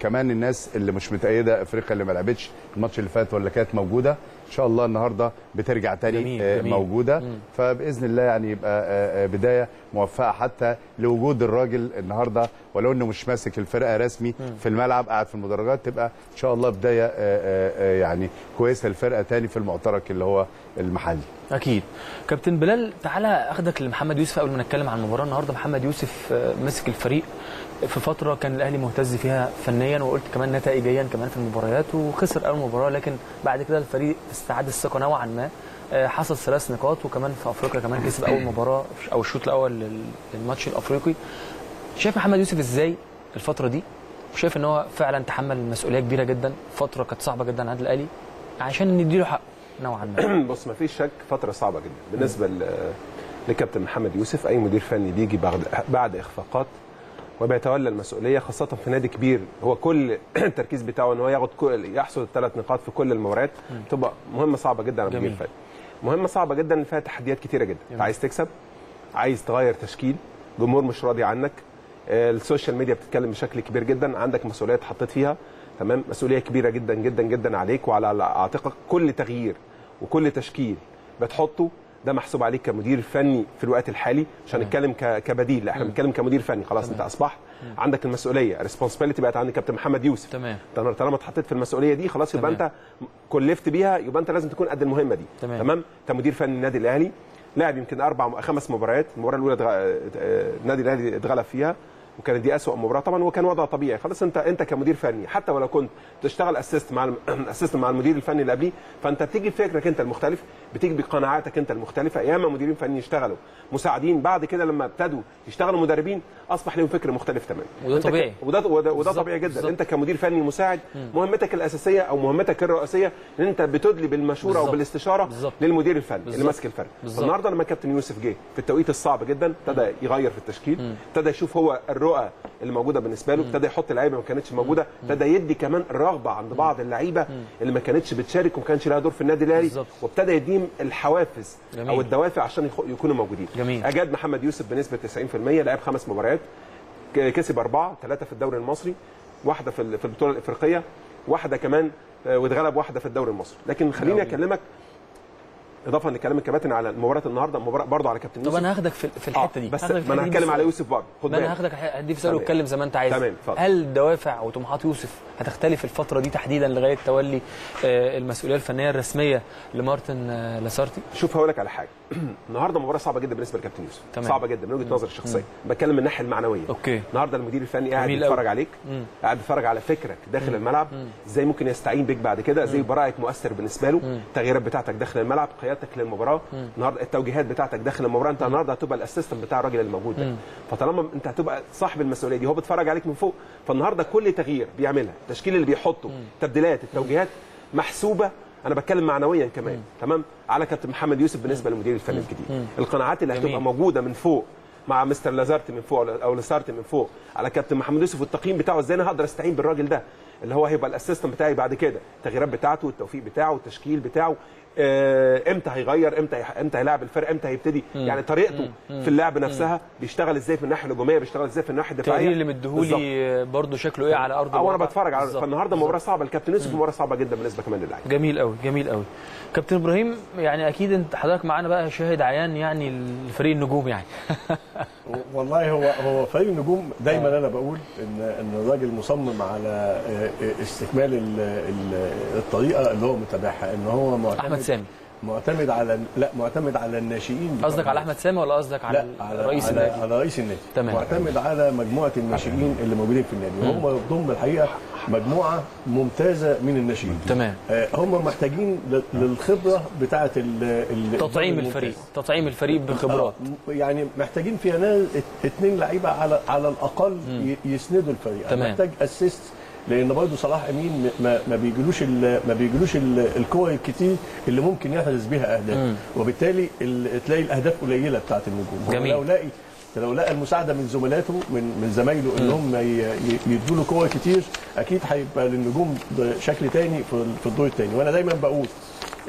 كمان الناس اللي مش متأيده افريقيا اللي ما لعبتش الماتش اللي فات ولا كانت موجوده ان شاء الله النهارده بترجع تاني. جميل. موجوده. فباذن الله يعني يبقى بدايه موفقه حتى لوجود الراجل النهارده، ولو انه مش ماسك الفرقه رسمي في الملعب قاعد في المدرجات، تبقى ان شاء الله بدايه يعني كويسه الفرقه تاني في المعترك اللي هو المحلي. اكيد. كابتن بلال تعالى اخدك لمحمد يوسف قبل ما نتكلم عن المباراه النهارده. محمد يوسف مسك الفريق في فتره كان الاهلي مهتز فيها فنيا، وقلت كمان نتائجيا كمان في المباريات، وخسر اول مباراه، لكن بعد كده الفريق استعاد الثقه نوعا ما. حصل 3 نقاط، وكمان في افريقيا كمان كسب اول مباراه او الشوط الاول للماتش الافريقي. شايف محمد يوسف ازاي الفتره دي؟ وشايف ان هو فعلا تحمل مسؤوليه كبيره جدا، فتره كانت صعبه جدا عند الاهلي عشان نديله حق نوعا ما. بص ما فيش شك فتره صعبه جدا بالنسبه لكابتن محمد يوسف. اي مدير فني بيجي بعد اخفاقات وبيتولى المسؤوليه، خاصه في نادي كبير هو كل التركيز بتاعه ان هو ياخد يحصد ال3 نقاط في كل المباريات، تبقى مهمه صعبه جدا على المدير الفني. مهمه صعبه جدا فيها تحديات كتيره جدا. عايز تكسب، عايز تغير تشكيل، جمهور مش راضي عنك، السوشيال ميديا بتتكلم بشكل كبير جدا، عندك مسؤوليات اتحطيت فيها، تمام، مسؤوليه كبيره جدا جدا جدا عليك وعلى اعتقك. كل تغيير وكل تشكيل بتحطه ده محسوب عليك كمدير فني في الوقت الحالي، مش هنتكلم كبديل، لا احنا بنتكلم كمدير فني خلاص. تمام. انت اصبحت عندك المسؤوليه، الريسبونسبيلتي بقت عند كابتن محمد يوسف. تمام. طالما اتحطيت في المسؤوليه دي خلاص يبقى انت كلفت بيها، يبقى انت لازم تكون قد المهمه دي. تمام. انت مدير فني النادي الاهلي، لاعب يمكن 4 أو 5 مباريات، المباراه الاولى النادي الاهلي اتغلب فيها وكانت دي أسوأ مباراه طبعا، وكان وضعه طبيعي خلاص. انت كمدير فني حتى ولو كنت بتشتغل اسيست مع المدير الفني اللي قبليه، فانت بتيجي بفكرك انت المختلف، بتيجي بقناعاتك انت المختلفه. ياما مديرين فنيين يشتغلوا مساعدين، بعد كده لما ابتدوا يشتغلوا مدربين اصبح لهم فكر مختلف تماما، وده طبيعي وده طبيعي جدا. بالزبط. انت كمدير فني مساعد مهمتك الاساسيه او مهمتك الرئيسيه ان انت بتدلي بالمشوره او بالاستشاره للمدير الفني اللي ماسك الفريق. النهارده لما كابتن يوسف جه في التوقيت الصعب جدا ابتدى يغير في التشكيل، ابتدى يشوف هو الرؤى اللي موجوده بالنسبه له، ابتدى يحط لعيبه ما كانتش موجوده، ابتدى يدي كمان الرغبه عند بعض اللعيبه اللي ما كانتش بتشارك وما كانش لها دور في النادي الاهلي، وابتدى يديهم الحوافز. جميل. او الدوافع عشان يكونوا موجودين. جميل. اجاد محمد يوسف بنسبه 90%، لعب 5 مباريات، كسب 4، 3 في الدوري المصري، 1 في البطوله الافريقيه، 1 كمان واتغلب 1 في الدوري المصري. لكن خليني اكلمك اضافه لكلام الكابتن على مباراه النهارده، مباراه برضه على كابتن يوسف. طب انا هاخدك في الحته دي، بس ما انا هتكلم على يوسف برضه. خد بالك انا هاخدك هديك سؤال واتكلم زي ما انت عايز. هل دوافع وطموحات يوسف هتختلف الفتره دي تحديدا لغايه تولي المسؤوليه الفنيه الرسميه لمارتن لاسارتي؟ شوف هقول لك على حاجه. النهارده مباراه صعبه جدا بالنسبه لكابتن يوسف. تمام. صعبه جدا من وجهه نظري الشخصيه، بتكلم من الناحيه المعنويه. اوكي. النهارده المدير الفني قاعد يتفرج عليك، قاعد يتفرج على فكرك داخل الملعب، ازاي ممكن يستعين بيك بعد كده، ازاي برايك مؤثر بالنسبه له، التغييرات بتاعتك داخل الملعب، قيادتك للمباراه النهارده، التوجيهات بتاعتك داخل المباراه. انت النهارده هتبقى الاسيستنت بتاع الراجل الموجود ده، فطالما انت هتبقى صاحب المسؤوليه دي، هو بيتفرج عليك من فوق، فالنهارده كل تغيير بيعملها، التشكيل اللي بيحطه، التبديلات، التوجيهات محسوبه. انا بتكلم معنويا كمان. تمام. على كابتن محمد يوسف بالنسبه للمدير الفني الجديد، القناعات اللي هتبقى موجوده من فوق مع مستر لازارتي من فوق او لاسارتي من فوق على كابتن محمد يوسف، والتقييم بتاعه ازاي انا هقدر استعين بالراجل ده اللي هو هيبقى الاسيستنت بتاعي بعد كده، التغييرات بتاعته، التوفيق بتاعه، التشكيل بتاعه، امتى هيغير، امتى هيلاعب الفرق، امتى هيبتدي، يعني طريقته في اللعب نفسها، بيشتغل ازاي في الناحيه الهجوميه، بيشتغل ازاي في الناحيه الدفاعيه، التغيير اللي مديهولي برده شكله ايه على ارض الملعب. انا بتفرج على، فالنهارده مباراه صعبه للكابتن يوسف، مباراه صعبه جدا بالنسبه كمان للاعيبه. جميل قوي، جميل قوي. كابتن ابراهيم، يعني اكيد انت حضرتك معانا بقى شاهد عيان يعني الفريق النجوم يعني. والله هو فريق النجوم دايما. انا بقول ان الراجل مصمم على استكمال الطريقه اللي هو متبعها، ان هو معتمد سامي. معتمد على الناشئين. قصدك على احمد سامي ولا قصدك على رئيس النادي؟ على رئيس النادي. تمام. معتمد على مجموعه الناشئين اللي موجودين في النادي، وهم ضمن الحقيقه مجموعه ممتازه من الناشئين. تمام. هم محتاجين للخبره بتاعه تطعيم الفريق، تطعيم الفريق بخبرات، يعني محتاجين فيها ناس 2 لعيبه على الاقل يسندوا الفريق. تمام. محتاج اسيست، لان برضه صلاح امين ما بيجيلوش الكور الكتير اللي ممكن يحرز بيها اهداف، وبالتالي تلاقي الاهداف قليله بتاعه النجوم. لو لقى المساعده من زملاته من زمايله انهم يدوا له كور كتير، اكيد هيبقى للنجوم شكل تاني في الدور الثاني. وانا دايما بقول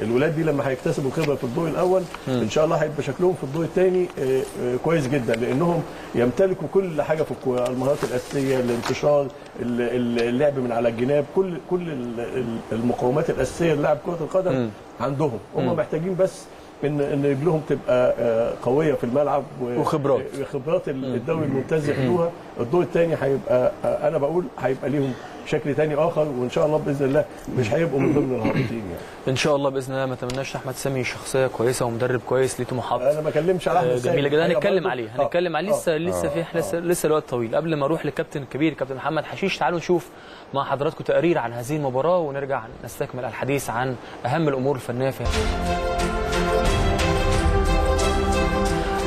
الولاد دي لما هيكتسبوا خبره في الدور الاول ان شاء الله هيبقى شكلهم في الدور الثاني كويس جدا، لانهم يمتلكوا كل حاجه في الكوره، المهارات الاساسيه، الانتشار، اللعب من على الجناب، كل المقومات الاساسيه للعب كره القدم عندهم. هم محتاجين بس ان رجلهم تبقى قويه في الملعب، وخبرات الدوري الممتاز ياخدوها. الدور الثاني هيبقى، انا بقول هيبقى ليهم شكل تاني اخر، وان شاء الله باذن الله مش هيبقوا من ضمن الهابطين يعني. ان شاء الله باذن الله. ما اتمناش احمد سامي شخصيه كويسه ومدرب كويس ليه طموحات. انا ما اكلمش على احمد سامي، جميل جدا، هنتكلم عليه لسه الوقت طويل. قبل ما اروح للكابتن الكبير كابتن محمد حشيش، تعالوا نشوف مع حضراتكم تقرير عن هذه المباراه ونرجع نستكمل الحديث عن اهم الامور الفنيه فيها.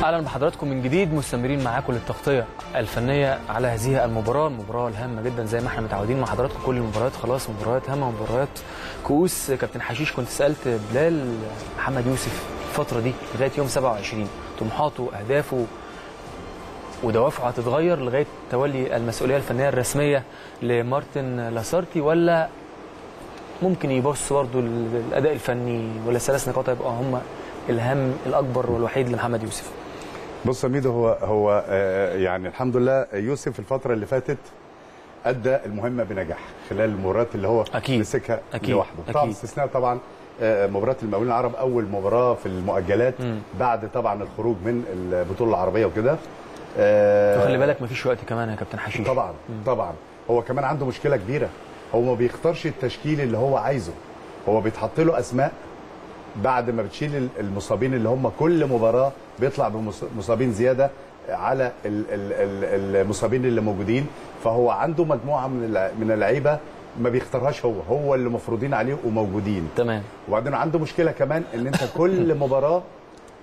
اهلا بحضراتكم من جديد، مستمرين معاكم للتغطيه الفنيه على هذه المباراه الهامه جدا زي ما احنا متعودين مع حضراتكم. كل المباريات خلاص مباريات هامه ومباريات كؤوس. كابتن حشيش، كنت سالت بلال محمد يوسف الفتره دي لغايه يوم 27 طموحاته واهدافه ودوافعه هتتغير لغايه تولي المسؤوليه الفنيه الرسميه لمارتن لاسارتي، ولا ممكن يبص برضه للاداء الفني، ولا 3 نقاط هيبقى هم الهم الاكبر والوحيد لمحمد يوسف؟ بص يا ميدو، هو يعني الحمد لله يوسف الفترة اللي فاتت أدى المهمة بنجاح خلال المباريات اللي هو مسكها لوحده، طبعا باستثناء طبعا مباراة المقاولين العرب، أول مباراة في المؤجلات بعد طبعا الخروج من البطولة العربية وكده. خلي بالك مفيش وقت كمان يا كابتن حشيش. طبعا طبعا هو كمان عنده مشكلة كبيرة، هو ما بيختارش التشكيل اللي هو عايزه، هو بيتحط له أسماء بعد ما بتشيل المصابين اللي هم كل مباراة بيطلع بمصابين زيادة على المصابين اللي موجودين، فهو عنده مجموعة من اللعيبة ما بيختارهاش هو اللي مفروضين عليه وموجودين. تمام. وبعدين عنده مشكلة كمان ان انت كل مباراة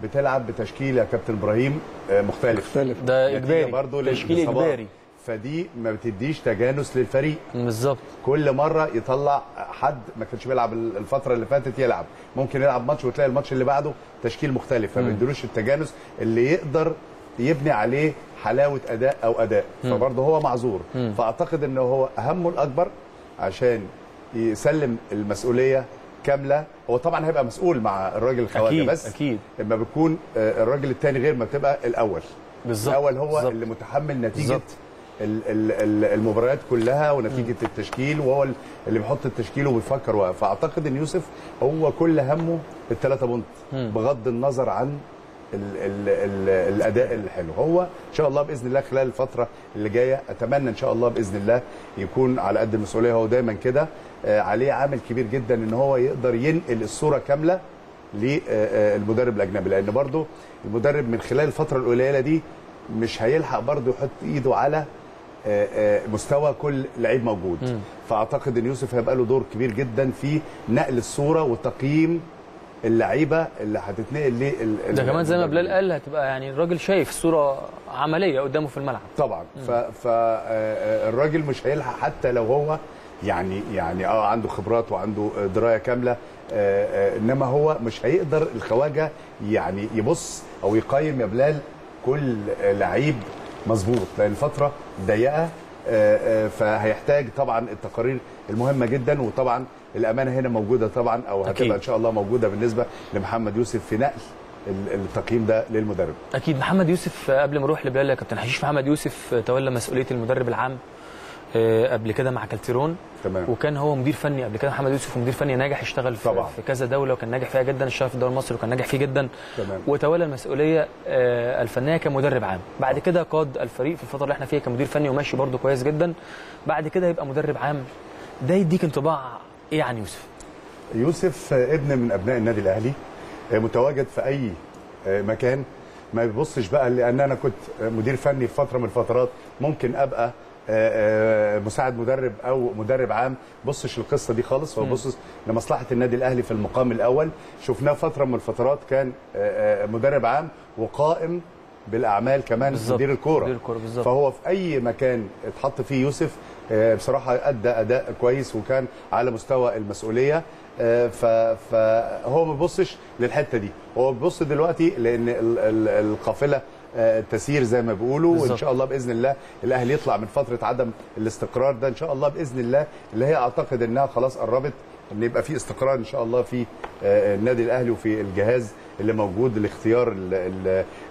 بتلعب بتشكيل يا كابتن ابراهيم مختلف، ده اجباري برضه، تشكيل اجباري، فدي ما بتديش تجانس للفريق. بالظبط، كل مره يطلع حد ما كانش بيلعب الفتره اللي فاتت يلعب، ممكن يلعب ماتش وتلاقي الماتش اللي بعده تشكيل مختلف، فما بيديلوش التجانس اللي يقدر يبني عليه حلاوه اداء او اداء، فبرضه هو معذور. فاعتقد ان هو اهمه الاكبر عشان يسلم المسؤوليه كامله، هو طبعا هيبقى مسؤول مع الراجل الخواجه، بس اكيد لما بيكون الراجل الثاني غير ما بتبقى الاول. بالظبط، الاول هو بالزبط. اللي متحمل نتيجه بالزبط. المباريات كلها ونتيجه التشكيل، وهو اللي بيحط التشكيل وبيفكر فاعتقد ان يوسف هو كل همه الثلاثه بونت بغض النظر عن الاداء الحلو. هو ان شاء الله باذن الله خلال الفتره اللي جايه اتمنى ان شاء الله باذن الله يكون على قد المسؤوليه، هو دايما كده عليه عامل كبير جدا ان هو يقدر ينقل الصوره كامله للمدرب الاجنبي، لان برضه المدرب من خلال الفتره القليله دي مش هيلحق برضه يحط ايده على مستوى كل لعيب موجود. فاعتقد ان يوسف هيبقى له دور كبير جدا في نقل الصوره وتقييم اللعيبه اللي هتتنقل ده كمان زي ما بلال قال، هتبقى يعني الراجل شايف صوره عمليه قدامه في الملعب طبعا. فالراجل مش هيلحق حتى لو هو يعني عنده خبرات وعنده درايه كامله، انما هو مش هيقدر الخواجه يعني يبص او يقيم يا بلال كل لعيب مظبوط، لان الفتره ضيقه، فهيحتاج طبعا التقارير المهمه جدا، وطبعا الامانه هنا موجوده طبعا او هتبقى ان شاء الله موجوده بالنسبه لمحمد يوسف في نقل التقييم ده للمدرب. اكيد. محمد يوسف، قبل ما اروح لبلال يا كابتن حشيش، محمد يوسف تولى مسؤوليه المدرب العام قبل كده مع كالتيرون. تمام. وكان هو مدير فني قبل كده، محمد يوسف مدير فني ناجح، اشتغل في كذا دوله وكان ناجح فيها جدا، اشتغل في الدوري المصري وكان ناجح فيه جدا. تمام. وتولى المسؤوليه الفنيه كمدرب عام، بعد كده قاد الفريق في الفتره اللي احنا فيها كمدير فني وماشي برده كويس جدا، بعد كده هيبقى مدرب عام. ده يديك انطباع ايه عن يوسف؟ ابن من ابناء النادي الاهلي، متواجد في اي مكان، ما بيبصش بقى، لان انا كنت مدير فني في فتره من الفترات، ممكن ابقى مساعد مدرب او مدرب عام، بصش القصه دي خالص، هو بص لمصلحه النادي الاهلي في المقام الاول. شفناه فتره من الفترات كان مدرب عام وقائم بالاعمال كمان، مدير الكوره، فهو في اي مكان اتحط فيه يوسف بصراحه ادى اداء كويس وكان على مستوى المسؤوليه، فهو ما بيبصش للحته دي، هو بيبص دلوقتي لان القافله تسير زي ما بيقولوا. وان شاء الله باذن الله الاهلي يطلع من فتره عدم الاستقرار ده ان شاء الله باذن الله، اللي هي اعتقد انها خلاص قربت ان يبقى في استقرار ان شاء الله في النادي الاهلي وفي الجهاز اللي موجود، الاختيار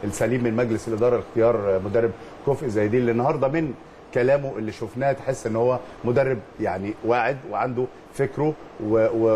السليم من مجلس الاداره لاختيار مدرب كفء زي دي، اللي النهارده من كلامه اللي شفناه تحس ان هو مدرب يعني واعد وعنده فكره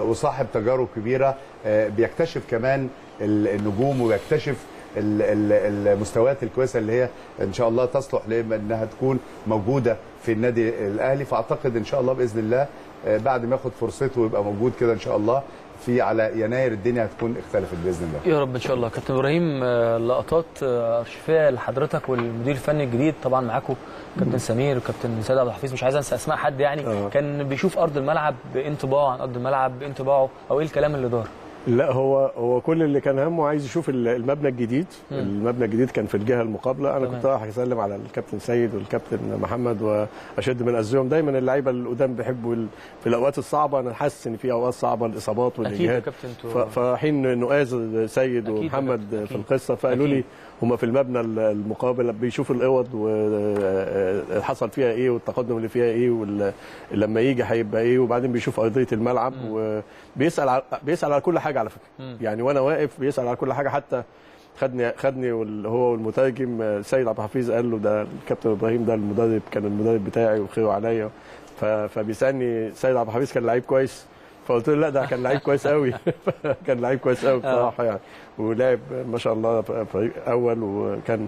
وصاحب تجارب كبيره، بيكتشف كمان النجوم ويكتشف المستويات الكويسه اللي هي ان شاء الله تصلح لانها تكون موجوده في النادي الاهلي. فاعتقد ان شاء الله باذن الله بعد ما ياخد فرصته ويبقى موجود كده ان شاء الله في على يناير الدنيا هتكون اختلفت باذن الله يا رب ان شاء الله. كابتن ابراهيم، لقطات ارشيفيه لحضرتك والمدير الفني الجديد طبعا معاكم كابتن سمير وكابتن سيد عبد الحفيظ، مش عايز انسى اسماء حد يعني. كان بيشوف ارض الملعب بانطباعه عن ارض الملعب بانطباعه، او ايه الكلام اللي دار؟ لا، هو كل اللي كان همه عايز يشوف المبنى الجديد. المبنى الجديد كان في الجهه المقابله. انا كنت رايح اسلم على الكابتن سيد والكابتن محمد واشد من ازيهم. دايما اللعيبه اللي قدام بيحبوا في الاوقات الصعبه، انا حاسس ان في اوقات صعبه، الاصابات والاجهاد، فرايحين نقاز سيد ومحمد في القصه، فقالوا لي هما في المبنى المقابل بيشوفوا الاوض وحصل فيها ايه والتقدم اللي فيها ايه ولما يجي هيبقى ايه، وبعدين بيشوف ارضيه الملعب وبيسال على كل حاجه على فكره يعني، وانا واقف بيسال على كل حاجه، حتى خدني هو والمترجم سيد عبد الحفيظ، قال له ده الكابتن ابراهيم ده المدرب، كان المدرب بتاعي وخيره عليا. فبيسالني سيد عبد الحفيظ كان لعيب كويس، فقلت له لا ده كان لعيب كويس قوي كان لعيب كويس قوي بصراحه يعني، ولعب ما شاء الله فريق اول وكان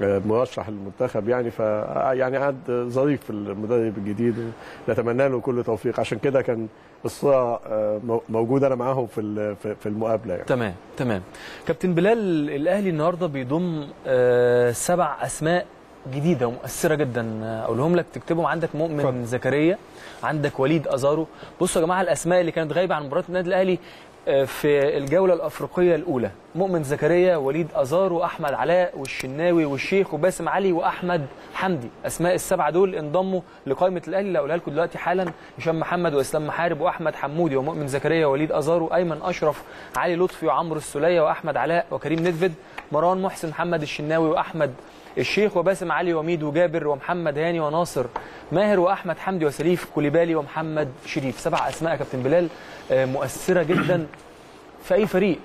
مرشح للمنتخب يعني، فيعني عاد ظريف المدرب الجديد، نتمنى له كل توفيق. عشان كده كان الصوره موجوده انا معاهم في المقابله يعني. تمام. كابتن بلال، الاهلي النهارده بيضم 7 اسماء جديده ومؤثره جدا، اقولهم لك تكتبهم عندك: مؤمن زكريا، عندك وليد ازارو. بصوا يا جماعه الاسماء اللي كانت غايبه عن مباراه النادي الاهلي في الجوله الافريقيه الاولى: مؤمن زكريا، وليد ازارو، احمد علاء والشناوي والشيخ وباسم علي واحمد حمدي. اسماء السبعه دول انضموا لقائمه الاهلي اللي هقولها لكم دلوقتي حالا: هشام محمد واسلام محارب واحمد حمودي ومؤمن زكريا ووليد ازارو، ايمن اشرف، علي لطفي وعمرو السليه واحمد علاء وكريم ندفد، مروان محسن، محمد الشناوي واحمد الشيخ وباسم علي وميد وجابر ومحمد هاني وناصر ماهر واحمد حمدي وسليف كوليبالي ومحمد شريف. 7 اسماء يا كابتن بلال مؤثره جدا في اي فريق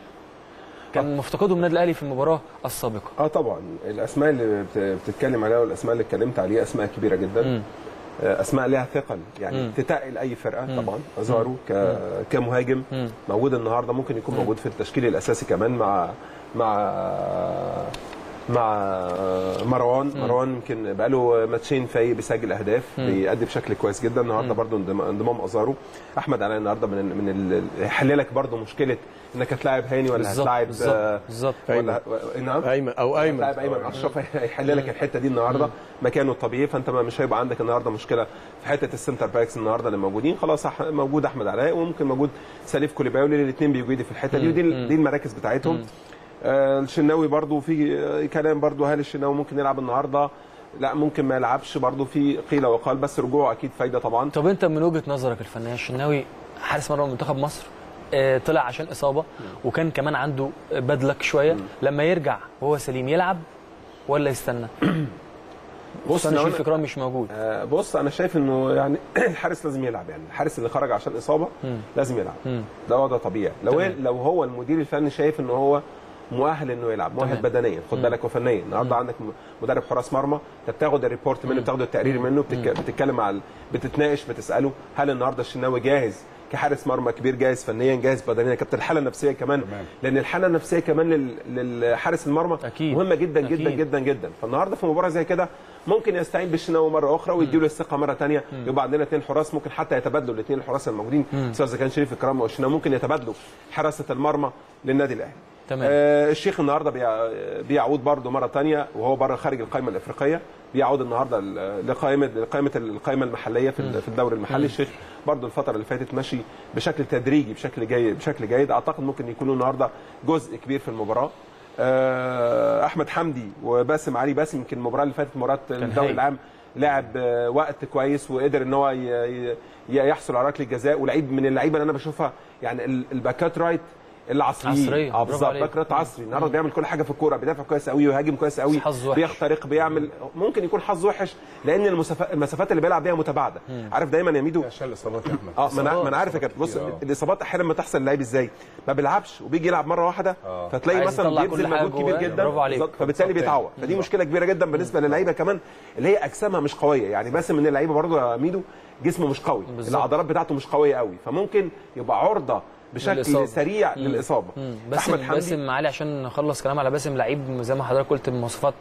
كان مفتقدهم النادي الاهلي في المباراه السابقه. طبعا الاسماء اللي بتتكلم عليها والاسماء اللي اتكلمت عليها اسماء كبيره جدا، اسماء لها ثقل يعني، تتقل اي فرقه. طبعا ازارو كمهاجم موجود النهارده، ممكن يكون موجود في التشكيل الاساسي كمان مع مروان يمكن بقاله ماتشين فايق بيسجل اهداف، بيأدي بشكل كويس جدا. النهارده برضه انضمام ازارو، احمد علاء النهارده من يحللك برضه مشكله انك هتلاعب هاني ولا هتلاعب بالظبط ولا ايمن ايمن اشرف، هيحللك الحته دي النهارده مكانه الطبيعي، فانت مش هيبقى عندك النهارده مشكله في حته السنتر باكس النهارده اللي موجودين. خلاص موجود احمد علاء وممكن موجود سليف كوليباولي، الاثنين بيجوا في الحته دي ودي المراكز بتاعتهم. الشناوي برضو في كلام، برضو هل الشناوي ممكن يلعب النهارده؟ لا ممكن ما يلعبش، برضو في قيل وقال، بس رجوعه اكيد فايده طبعا. طب انت من وجهه نظرك الفنيه، الشناوي حارس مرمى منتخب مصر طلع عشان اصابه وكان كمان عنده بدلك شويه، لما يرجع وهو سليم يلعب ولا يستنى؟ بص انا شايف اكرام مش موجود. بص انا شايف انه يعني الحارس لازم يلعب، يعني الحارس اللي خرج عشان اصابه لازم يلعب، ده وضع طبيعي. لو هو المدير الفني شايف ان هو مؤهل انه يلعب، مؤهل بدنيا خد بالك وفنيا. النهارده عندك مدرب حراس مرمى، انت بتاخد الريبورت منه، بتاخد التقرير منه، بتتكلم مع بتتناقش، بتساله هل النهارده الشناوي جاهز كحارس مرمى كبير، جاهز فنيا، جاهز بدنيا، كابتن الحاله النفسيه كمان، لان الحاله النفسيه كمان للحارس المرمى مهمه جدا جدا جدا جدا. فالنهارده في مباراه زي كده ممكن يستعين بالشناوي مره اخرى ويديله الثقه مره ثانيه، يبقى عندنا 2 حراس ممكن حتى يتبادلوا الاثنين الحراس الموجودين، سواء اذا كان شريف اكرام او الشناوي ممكن يتبادلوا حراسه المرمى للنادي الاهلي. الشيخ النهارده بيعود برده مره ثانيه وهو بره خارج القائمه الافريقيه، بيعود النهارده لقائمه المحليه في الدوري المحلي. الشيخ برده الفتره اللي فاتت ماشي بشكل تدريجي، بشكل جيد، اعتقد ممكن يكونوا النهارده جزء كبير في المباراه. احمد حمدي وباسم علي، باسم يمكن المباراه اللي فاتت مباراه الدوري العام لعب وقت كويس وقدر ان هو يحصل على ركله جزاء، ولعيب من اللعيبه اللي انا بشوفها يعني الباكات رايت العصريين، بالظبط باكات عصري النهارده، بيعمل كل حاجه في الكوره، بيدافع كويس قوي ويهاجم كويس قوي، بيخترق، بيعمل ممكن يكون حظ وحش لان المسافات اللي بيلعب بيها متباعده. عارف دايما يا ميدو عشان الاصابات يا احمد، ما انا عارف يا كابتن. بص الاصابات احيانا ما تحصل للعيب ازاي، ما بيلعبش وبيجي يلعب مره واحده، فتلاقي مثلا بيبذل مجهود كبير جدا فبالتالي بيتعور، فدي مشكله كبيره جدا بالنسبه للعيبه كمان اللي هي اجسامها مش قويه يعني. بس من اللعيبه برضه يا ميدو جسمه مش قوي، العضلات بتاعته مش قويه قوي، فممكن يبقى عرضه بشكل سريع للاصابه. باسم علي عشان نخلص كلام على باسم، لعيب زي ما حضرتك قلت بمواصفات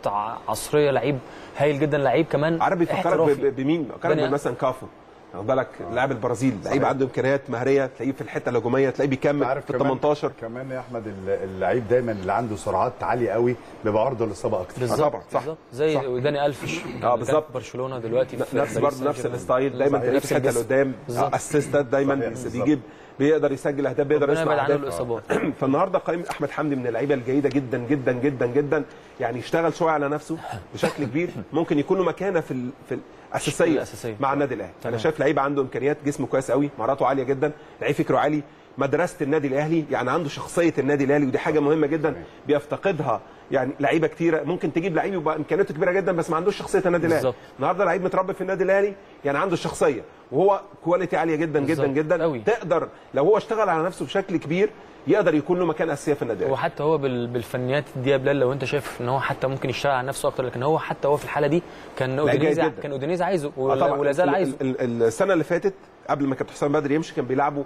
عصريه، لعيب هايل جدا، لعيب كمان عارف بيفكرك بمين؟ فكرك مثلا كافو، واخد بالك لاعب البرازيل، لعيب عنده امكانيات مهريه، تلاقيه في الحته الهجوميه، تلاقيه بيكمل في ال18 كمان يا احمد. اللعيب دايما اللي عنده سرعات عاليه قوي بيبقى عرضه للاصابه اكتر. طبعا صح، زي وداني الفش بالظبط برشلونه دلوقتي، نفس برضه نفس الستايل، دايما تلاقيه في الحته اللي قدام، اسيستات دايما بيجيب، بيقدر يسجل اهداف، بيقدر يصنع اهداف. فالنهارده قايم احمد حمدي من اللعيبه الجيده جدا جدا جدا جدا يعني، يشتغل شويه على نفسه بشكل كبير، ممكن يكون له مكانه في الاساسيه مع النادي الاهلي. انا شايف لعيب عنده امكانيات، جسمه كويس قوي، مهاراته عاليه جدا، لعيب فكره عالي، مدرسه النادي الاهلي، يعني عنده شخصيه النادي الاهلي، ودي حاجه مهمه جدا بيفتقدها. يعني لعيبه كتيره ممكن تجيب لعيب يبقى امكانياته كبيره جدا بس ما عندوش شخصيه النادي الاهلي. النهارده لعيب متربي في النادي الاهلي يعني عنده الشخصيه، وهو كواليتي عاليه جدا جدا جدا أوي. تقدر لو هو اشتغل على نفسه بشكل كبير يقدر يكون له مكان اساسي في النادي. وحتى هو بالفنيات دي يا بلال، لو انت شايف ان هو حتى ممكن يشتغل على نفسه اكتر، لكن هو حتى هو في الحاله دي كان اودينيز عايزه ولا زال عايزه. السنه اللي فاتت قبل ما كابتن حسام بدري يمشي كان بيلعبوا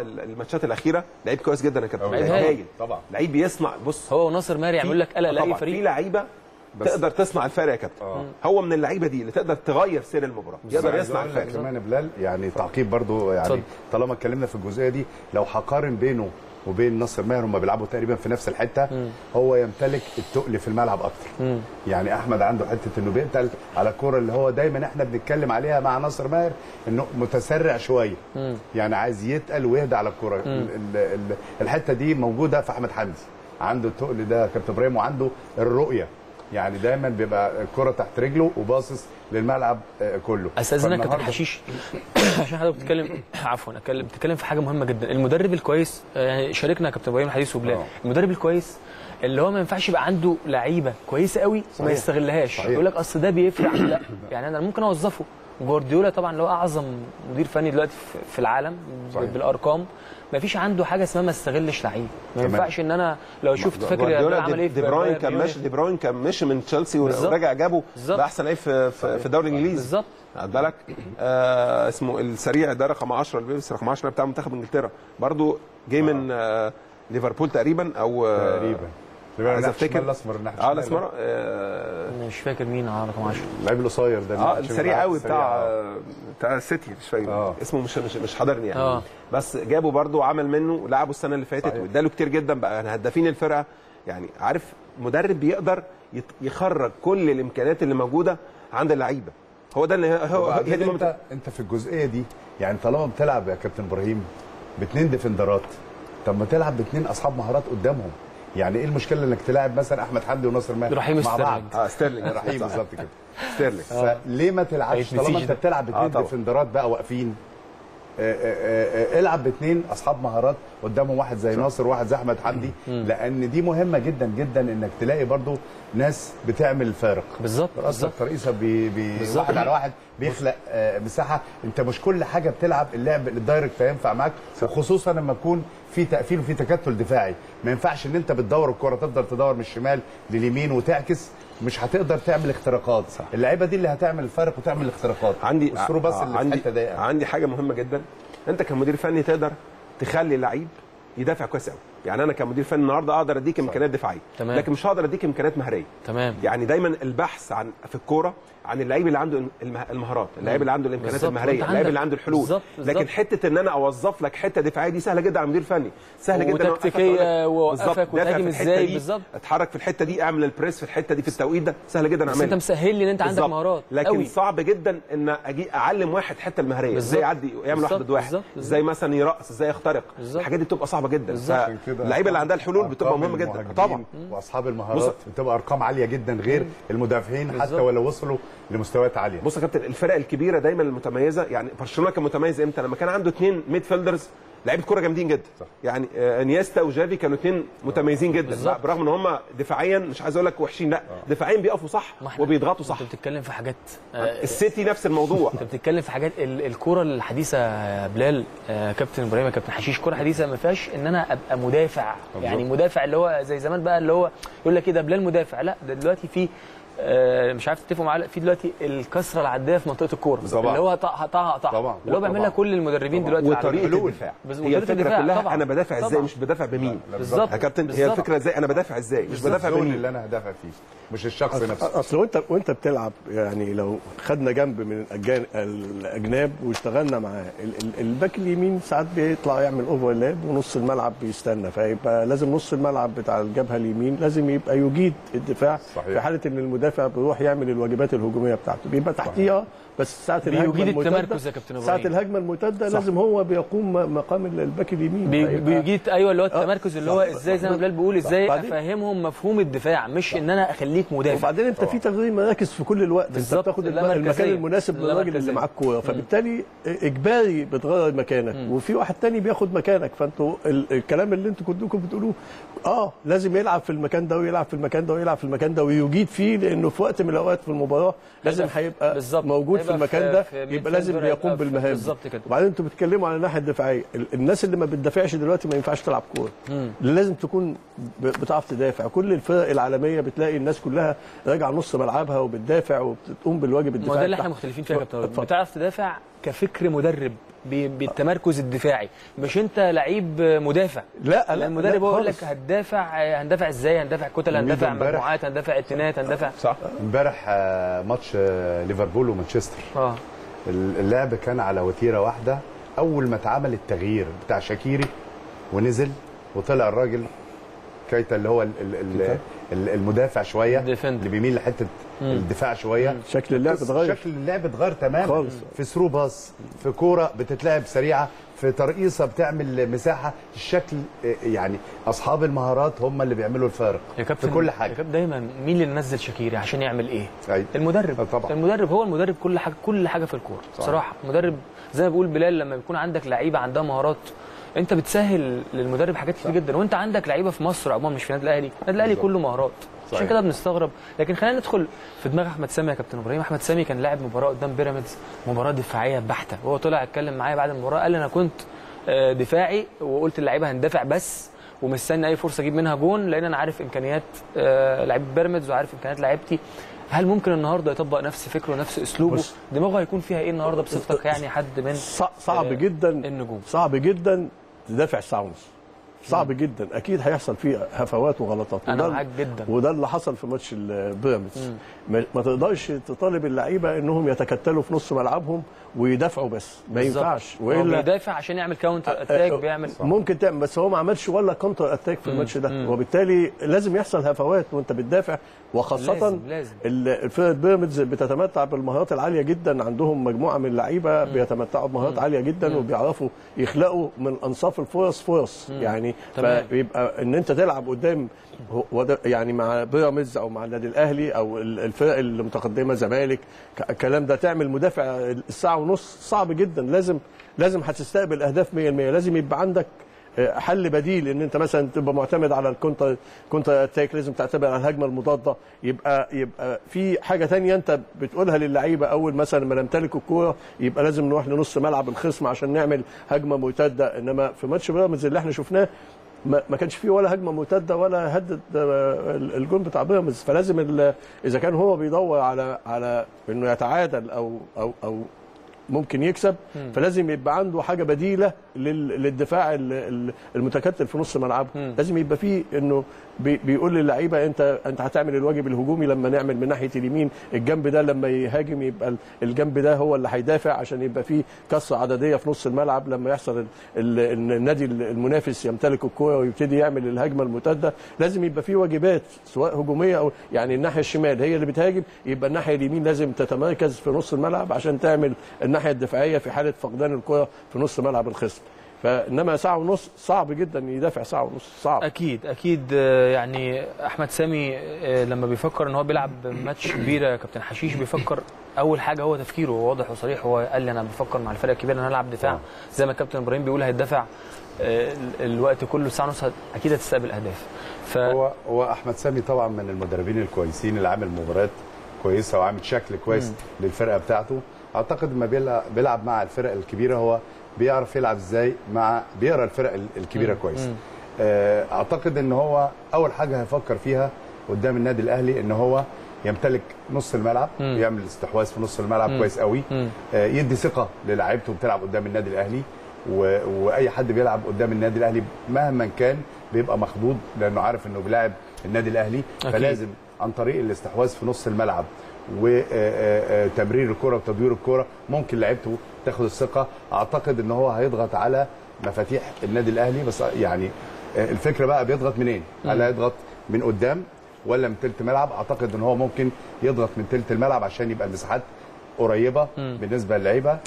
الماتشات الاخيره، لعيب كويس جدا يا كابتن، هايل طبعا، لعيب بيصنع. بص هو وناصر ماهر يعملوا لك قلق لاي فريق، في لعيبه تقدر تصنع الفرق يا كابتن. هو من اللعيبه دي اللي تقدر تغير سير المباراه، يقدر يصنع الفرق كمان. بلال يعني تعقيب برضو، يعني طالما اتكلمنا في الجزئيه دي، لو هقارن بينه وبين ناصر ماهر، هم بيلعبوا تقريبا في نفس الحته، هو يمتلك التقل في الملعب اكتر. يعني احمد عنده حته انه بينتقل على الكوره، اللي هو دايما احنا بنتكلم عليها مع ناصر ماهر انه متسرع شويه، يعني عايز يتقل ويهدى على الكوره. الحته دي موجوده في احمد حمدي، عنده التقل ده كابتن ابراهيم، وعنده الرؤيه، يعني دايما بيبقى الكره تحت رجله وباصص للملعب كله. استاذنا كابتن حشيش، عشان حضرتك بتتكلم بتتكلم في حاجه مهمه جدا. المدرب الكويس، يعني شاركنا كابتن ابراهيم حديث وبلال، المدرب الكويس اللي هو ما ينفعش يبقى عنده لعيبه كويسه قوي وما يستغلهاش، يقول لك اصل ده بيفرق. لا، يعني انا ممكن اوظفه. جوارديولا طبعا اللي هو اعظم مدير فني دلوقتي في العالم بالارقام، ما فيش عنده حاجه اسمها ما استغلش لعيب. ما ينفعش ان انا لو شفت فكره عمل ايه، دي بروين كان ماشي من تشيلسي ورجع جابه باحسن لعيب في الدوري الانجليزي بالظبط، خد بالك. اسمه السريع ده رقم 10، البيبس رقم 10 بتاع منتخب انجلترا، برضو جه من ليفربول تقريبا عايز افتكر الاسمر الناحيه الاسمر، مش فاكر مين رقم 10، اللعيب القصير ده السريع قوي بتاع السيتي، مش فاكر اسمه، مش حاضرني يعني. بس جابه برضه، عمل منه، لعبه السنه اللي فاتت واداله كتير جدا، بقى يعني هدافين الفرقه. يعني عارف مدرب بيقدر يخرج كل الامكانيات اللي موجوده عند اللعيبه، هو ده اللي انت في الجزئيه دي. يعني طالما بتلعب يا كابتن ابراهيم باثنين ديفندرات، طب ما تلعب باثنين اصحاب مهارات قدامهم. يعني ايه المشكله انك تلاعب مثلا احمد حمدي وناصر ماهر مع بعض؟ ستيرلينج رحيم بالظبط كده، ستيرلينج. فليه ما تلعبش؟ طالما انت بتلعب باثنين ديفندرات بقى واقفين، العب باثنين اصحاب مهارات قدامهم، واحد زي ناصر وواحد زي احمد حمدي، لان دي مهمه جدا جدا انك تلاقي برضو ناس بتعمل الفارق بالظبط. رأس الترقيصه واحد على واحد بيخلق مساحه. انت مش كل حاجه بتلعب اللعب الدايركت هينفع معاك، وخصوصا لما يكون في تقفيل وفي تكتل دفاعي. ما ينفعش ان انت بتدور الكره تفضل تدور من الشمال لليمين وتعكس، مش هتقدر تعمل اختراقات. اللعيبه دي اللي هتعمل الفرق وتعمل الاختراقات. عندي حاجه مهمه جدا، انت كمدير فني تقدر تخلي لعيب يدافع كويس قوي. يعني انا كمدير فني النهارده اقدر اديك امكانيات دفاعيه، لكن مش هقدر اديك امكانيات مهاريه. تمام. يعني دايما البحث عن في الكوره عن اللعيب اللي عنده المهارات، اللعيب اللي عنده الامكانيات المهاريه، اللعيب اللي عنده الحلول. بالزبط. لكن حته ان انا اوظف لك حته دفاعيه دي سهله جدا على مدير فني، سهله جدا وتكتيكيه، ووقفك وتهاجم ازاي بالظبط، اتحرك في الحته دي، اعمل البريس في الحته دي في التوقيت ده، سهله جدا اعملها. بس انت مسهل لي ان انت عندك مهارات، لكن صعب جدا ان اجي اعلم واحد حته المهاريه ازاي يعدي يعمل واحد ضد واحد، ازاي مثلا يرقص، ازاي يخترق. الحاجات دي بتبقى صعبه جدا. اللعيبه اللي عندها الحلول بتبقى مهمه جدا طبعا، واصحاب المهارات بتبقى ارقام عاليه جدا غير المدافعين حتى ولو وصلوا لمستويات عاليه. بص يا كابتن، الفرق الكبيره دايما المتميزه، يعني برشلونه كان متميز امتى؟ لما كان عنده اثنين ميد فيلدرز لعيبه كوره جامدين جدا. يعني انيستا وجافي كانوا اثنين متميزين جدا، برغم ان هم دفاعيا مش عايز اقول لك وحشين، لا دفاعيا بيقفوا صح وبيضغطوا صح. انت بتتكلم في حاجات السيتي نفس الموضوع. انت بتتكلم في حاجات الكوره الحديثه يا بلال، كابتن ابراهيم، كابتن حشيش، كوره حديثه ما فيهاش ان انا ابقى مدافع. يعني مدافع اللي هو زي زمان بقى، اللي هو يقول لك ايه ده بلال مدافع، لا ده دلوقتي في مش عارف تتفقوا معايا، في دلوقتي الكسره العاديه في منطقه الكوره اللي هو طبعا اللي هو بيعملها كل المدربين دلوقتي، وطريقه الدفاع هي الفكره كلها. انا بدافع ازاي مش بدافع بمين بالظبط يا كابتن؟ هي الفكره ازاي انا بدافع ازاي مش بدافع بمين اللي انا هدافع فيه، مش الشخص نفسه. اصل وانت بتلعب، يعني لو خدنا جنب من الاجناب واشتغلنا معاه، الباك اليمين ساعات بيطلع يعمل اوفرلاب ونص الملعب بيستنى، فيبقى لازم نص الملعب بتاع الجبهه اليمين لازم يبقى يجيد الدفاع في حاله ان المدافع بيروح يعمل الواجبات الهجوميه بتاعته، بيبقى تحتيه بس ساعه الهجمه المرتده، ساعه الهجمه المرتده لازم هو بيقوم مقام الباك اليمين، بيجيد ايوه اللي هو التمركز اللي هو ازاي زي ما بلال بيقول ازاي افهمهم مفهوم الدفاع، مش ان انا اخليك مدافع. وبعدين انت في تغيير مراكز في كل الوقت، انت بتاخد المكان المناسب للراجل اللي معاك كوره، فبالتالي اجباري بتغير مكانك وفي واحد تاني بياخد مكانك. فانتوا الكلام اللي انتوا كنتوا بتقولوه لازم يلعب في المكان ده ويلعب في المكان ده ويلعب في المكان ده ويجيد فيه، لانه في وقت من الاوقات في المباراه لازم هيبقى موجود في المكان ده، يبقى لازم يقوم بالمهام. وبعدين انتوا بتتكلموا على الناحيه الدفاعيه، الناس اللي ما بتدافعش دلوقتي ما ينفعش تلعب كوره، لازم تكون بتعرف تدافع. كل الفرق العالميه بتلاقي الناس كلها راجعه نص ملعبها وبتدافع وبتقوم بالواجب الدفاعي. ما ده اللي احنا مختلفين فيه يا كابتن، بتعرف تدافع كفكر مدرب بالتمركز الدفاعي، مش انت لعيب مدافع. لا المدرب هو يقول لك هندافع ازاي، هندافع كتل، هندافع مجموعات، هندافع اتنات، هندافع صح. امبارح ماتش ليفربول ومانشستر اللعب كان على وتيره واحده. اول ما اتعمل التغيير بتاع شاكيري ونزل وطلع الراجل كايتا اللي هو المدافع شويه اللي بيميل لحته الدفاع شويه، شكل اللعب اتغير، شكل اللعب اتغير تماما، في ثرو باس، في كوره بتتلعب سريعه، في ترقيصه بتعمل مساحه، الشكل يعني اصحاب المهارات هم اللي بيعملوا الفارق في كل حاجه. يا كابتن دايما مين اللي نزل شاكيري عشان يعمل ايه؟ المدرب طبعا، المدرب هو المدرب كل حاجه في الكوره بصراحه. المدرب زي ما بيقول بلال، لما بيكون عندك لعيبه عندها مهارات انت بتسهل للمدرب حاجات كتير جدا، وانت عندك لعيبه في مصر عموما مش في النادي الاهلي، النادي الاهلي كله مهارات صحيح. عشان كده بنستغرب. لكن خلينا ندخل في دماغ احمد سامي يا كابتن ابراهيم. احمد سامي كان لاعب مباراه قدام بيراميدز، مباراه دفاعيه بحته، وهو طلع اتكلم معايا بعد المباراه قال انا كنت دفاعي وقلت اللعيبه هندافع بس ومستني اي فرصه اجيب منها جون، لان انا عارف امكانيات لعيبه بيراميدز وعارف امكانيات لعيبتي. هل ممكن النهارده يطبق نفس فكره ونفس اسلوبه؟ دماغه هيكون فيها ايه النهارده بصفتك يعني حد من صعب جدا النجوم؟ صعب جدا تدافع ساعه ونص، صعب جدا، اكيد هيحصل فيه هفوات وغلطات. انا معاك جدا، وده اللي حصل في ماتش البيراميدز. ما تقدرش تطالب اللعيبه انهم يتكتلوا في نص ملعبهم ويدافعوا بس، ما ينفعش. والا بيدافع عشان يعمل كاونتر اتاك، بيعمل ممكن تعمل، بس هو ما عملش ولا كاونتر اتاك في الماتش ده، وبالتالي لازم يحصل هفوات وانت بتدافع. وخاصه الفرقه بيراميدز بتتمتع بالمهارات العاليه جدا، عندهم مجموعه من اللعيبه بيتمتعوا بمهارات عاليه جدا وبيعرفوا يخلقوا من انصاف الفرص يعني فبيبقى ان انت تلعب قدام يعني مع بيراميدز او مع النادي الاهلي او الفرق اللي متقدمه زمالك الكلام ده، تعمل مدافع الساعه ونص صعب جدا. لازم هتستقبل اهداف 100%، لازم يبقى عندك حل بديل، ان انت مثلا تبقى معتمد على الكونتر اتاك، لازم تعتمد على الهجمه المضاده، يبقى في حاجه ثانيه انت بتقولها للعيبه اول مثلا ما نمتلك الكوره، يبقى لازم نروح لنص ملعب الخصم عشان نعمل هجمه مرتده. انما في ماتش بيراميدز اللي احنا شفناه ما كانش فيه ولا هجمه مرتده ولا هدد الجون بتاع بيراميدز. فلازم اذا كان هو بيدور على انه يتعادل او ممكن يكسب، فلازم يبقى عنده حاجه بديله للدفاع المتكتل في نص ملعبه. لازم يبقى فيه انه بيقول للعيبه انت هتعمل الواجب الهجومي، لما نعمل من ناحيه اليمين الجنب ده لما يهاجم يبقى الجنب ده هو اللي هيدافع، عشان يبقى فيه كسره عدديه في نص الملعب. لما يحصل النادي المنافس يمتلك الكوره ويبتدي يعمل الهجمه المرتده، لازم يبقى فيه واجبات سواء هجوميه او يعني الناحيه الشمال هي اللي بتهاجم، يبقى الناحيه اليمين لازم تتمركز في نص الملعب عشان تعمل الناحيه الدفاعيه في حاله فقدان الكره في نص ملعب الخصم. فانما ساعه ونص صعب جدا يدافع ساعه ونص، صعب اكيد. يعني احمد سامي لما بيفكر ان هو بيلعب ماتش كبيره يا كابتن حشيش، بيفكر اول حاجه هو تفكيره واضح وصريح، هو قال لي انا بفكر مع الفرق الكبيره ان انا العب دفاع زي ما كابتن ابراهيم بيقول، هيدافع الوقت كله ساعه ونص، اكيد هتستقبل اهداف. هو احمد سامي طبعا من المدربين الكويسين اللي عامل مباريات كويسه وعامل شكل كويس للفرقه بتاعته. اعتقد ما بيلعب مع الفرق الكبيره هو بيعرف يلعب ازاي، بيقرا الفرق الكبيره كويس. اعتقد ان هو اول حاجه هيفكر فيها قدام النادي الاهلي ان هو يمتلك نص الملعب، ويعمل استحواذ في نص الملعب كويس قوي، يدي ثقه للاعيبته بتلعب قدام النادي الاهلي. واي حد بيلعب قدام النادي الاهلي مهما كان بيبقى مخضوض، لانه عارف انه بيلاعب النادي الاهلي، فلازم عن طريق الاستحواذ في نص الملعب وتمرير الكرة وتدوير الكرة ممكن لعيبته تاخد الثقة. أعتقد إن هو هيضغط على مفاتيح النادي الأهلي، بس يعني الفكرة بقى بيضغط منين؟ هل هيضغط من قدام ولا من ثلث ملعب. اعتقد ان هو ممكن يضغط من ثلث الملعب عشان يبقى المساحات قريبه بالنسبه للعيبه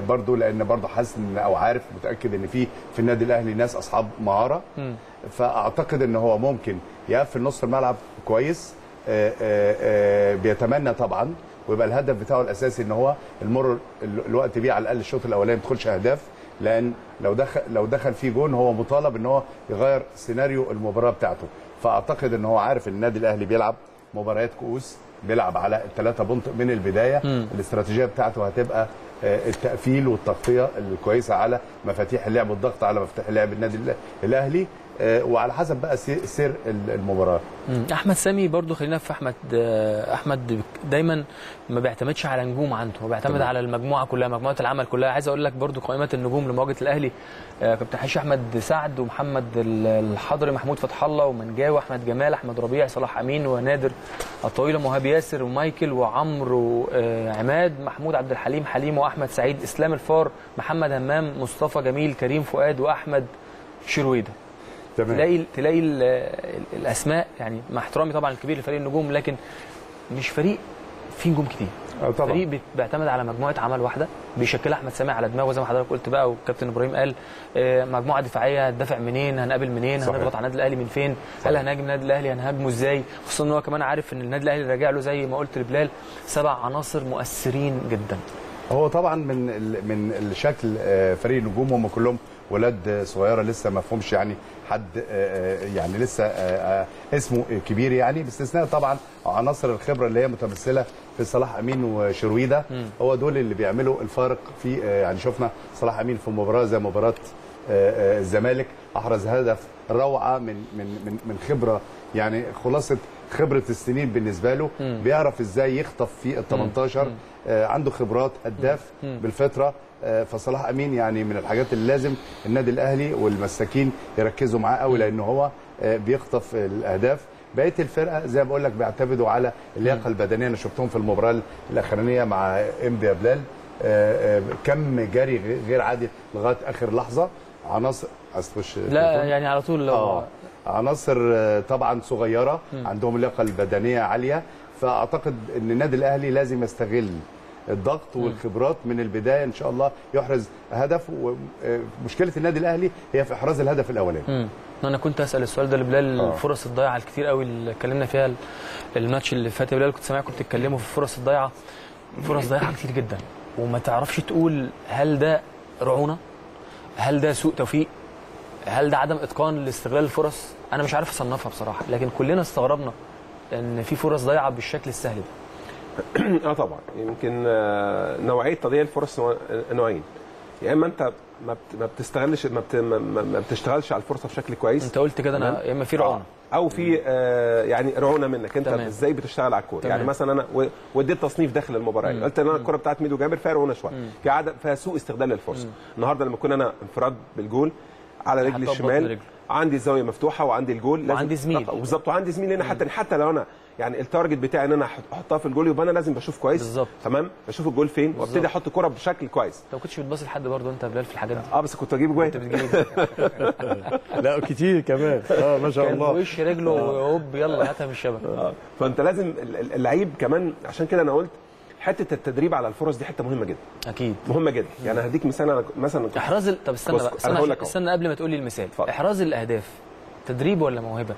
برضو، لان برضو حاسس او عارف متاكد ان في النادي الاهلي ناس اصحاب مهاره. فاعتقد ان هو ممكن يقفل نص الملعب كويس. بيتمنى طبعا ويبقى الهدف بتاعه الاساسي ان هو المرر الوقت بيه على الاقل الشوط الاولاني ما تدخلش اهداف، لان لو دخل فيه جون هو مطالب ان هو يغير سيناريو المباراه بتاعته. فاعتقد ان هو عارف ان النادي الاهلي بيلعب مباريات كؤوس، بيلعب على الثلاثه بونت من البدايه. الاستراتيجيه بتاعته هتبقى التقفيل والتغطيه الكويسه على مفاتيح اللعب والضغط على مفاتيح لعب النادي الاهلي، وعلى حسب بقى سير المباراه. احمد سامي برضو، خلينا في احمد دايما ما بيعتمدش على نجوم عنده، هو بيعتمد على المجموعه كلها، مجموعه العمل كلها. عايز اقول لك برضو قائمه النجوم لمواجهه الاهلي: كابتن حشيش احمد سعد، ومحمد الحضري، محمود فتح الله، ومنجاوي، احمد جمال، احمد ربيع، صلاح امين، ونادر الطويله، مهاب ياسر، ومايكل، وعمرو عماد، محمود عبد الحليم حليم، واحمد سعيد، اسلام الفار، محمد همام، مصطفى جميل، كريم فؤاد، واحمد شرويده. تلاقي الاسماء، يعني مع احترامي طبعا الكبير لفريق النجوم، لكن مش فريق فيه نجوم كتير. طبعا فريق بيعتمد على مجموعه عمل واحده بيشكلها احمد سامي على دماغه زي ما حضرتك قلت بقى، والكابتن ابراهيم قال مجموعه دفاعيه، هندافع منين، هنقابل منين، هنضغط على النادي الاهلي من فين، هل هنهاجم النادي الاهلي، هنهاجمه ازاي، خصوصا ان هو كمان عارف ان النادي الاهلي راجع له زي ما قلت لبلال 7 عناصر مؤثرين جدا. هو طبعا من الشكل فريق النجوم هم كلهم ولاد صغيره لسه ما فهمش يعني حد، يعني لسه اسمه كبير يعني، باستثناء طبعا عناصر الخبره اللي هي متمثله في صلاح امين وشرويده. هو دول اللي بيعملوا الفارق في، يعني شفنا صلاح امين في مباراه زي مباراه الزمالك احرز هدف روعه من من من من خبره، يعني خلاصه خبره السنين بالنسبه له. بيعرف ازاي يخطف في ال 18، عنده خبرات، هداف بالفطره. فصلاح امين يعني من الحاجات اللي لازم النادي الاهلي والمساكين يركزوا معاه قوي، لان هو بيخطف الاهداف. بقيه الفرقه زي ما بقول لك بيعتمدوا على اللياقه البدنيه. انا شفتهم في المباراه الاخرانيه مع امبي يا بلال، كم جري غير عادي لغايه اخر لحظه. عناصر لا يعني على طول عناصر طبعا صغيره، عندهم اللياقه البدنيه عاليه. فاعتقد ان النادي الاهلي لازم يستغل الضغط والخبرات من البدايه، ان شاء الله يحرز هدف. ومشكله النادي الاهلي هي في احراز الهدف الاولاني. انا كنت اسال السؤال ده لبلال، الفرص الضايعه الكتير قوي اللي اتكلمنا فيها الماتش اللي فات. يا بلال كنت سامعكم بتتكلموا في الفرص الضايعه، فرص ضايعه كتير جدا، وما تعرفش تقول هل ده رعونه، هل ده سوء توفيق، هل ده عدم اتقان لاستغلال الفرص. انا مش عارف اصنفها بصراحه، لكن كلنا استغربنا ان في فرص ضايعه بالشكل السهل ده. طبعا يمكن نوعيه تضييع الفرص نوعين: يا اما انت ما بتستغلش، ما بتشتغلش على الفرصه بشكل كويس. انت قلت كده انا، يا اما في رعونه او في يعني رعونه منك انت. ازاي بتشتغل على الكوره؟ يعني مثلا انا وديت تصنيف داخل المباراه، قلت انا الكوره بتاعت ميدو جابر فيها رعونه شويه، في عدم، فيها سوء استغلال للفرصه. النهارده لما كنا انا انفراد بالجول على رجلي الشمال، عندي الزاويه مفتوحه وعندي الجول، وعندي زميل بالظبط، وعندي زميل هنا. حتى لو انا يعني التارجت بتاعي ان انا احطها في الجول، يبقى انا لازم بشوف كويس بالزبط. تمام، بشوف الجول فين وابتدي احط كرة بشكل كويس. لو كنتش بتباصي لحد برضه انت يا بلال في الحاجات دي. بس كنت اجيب جوان. لا كتير كمان. ما شاء الله، كان وش رجله هوب يلا هاتها من الشبكه. فانت لازم اللعيب كمان، عشان كده انا قلت حته التدريب على الفرص دي حته مهمه جدا. اكيد مهمه جدا. يعني هديك مثال. انا مثلا طب استنى بقى، استنى قبل ما تقول لي المثال. احراز الاهداف تدريب ولا موهبه؟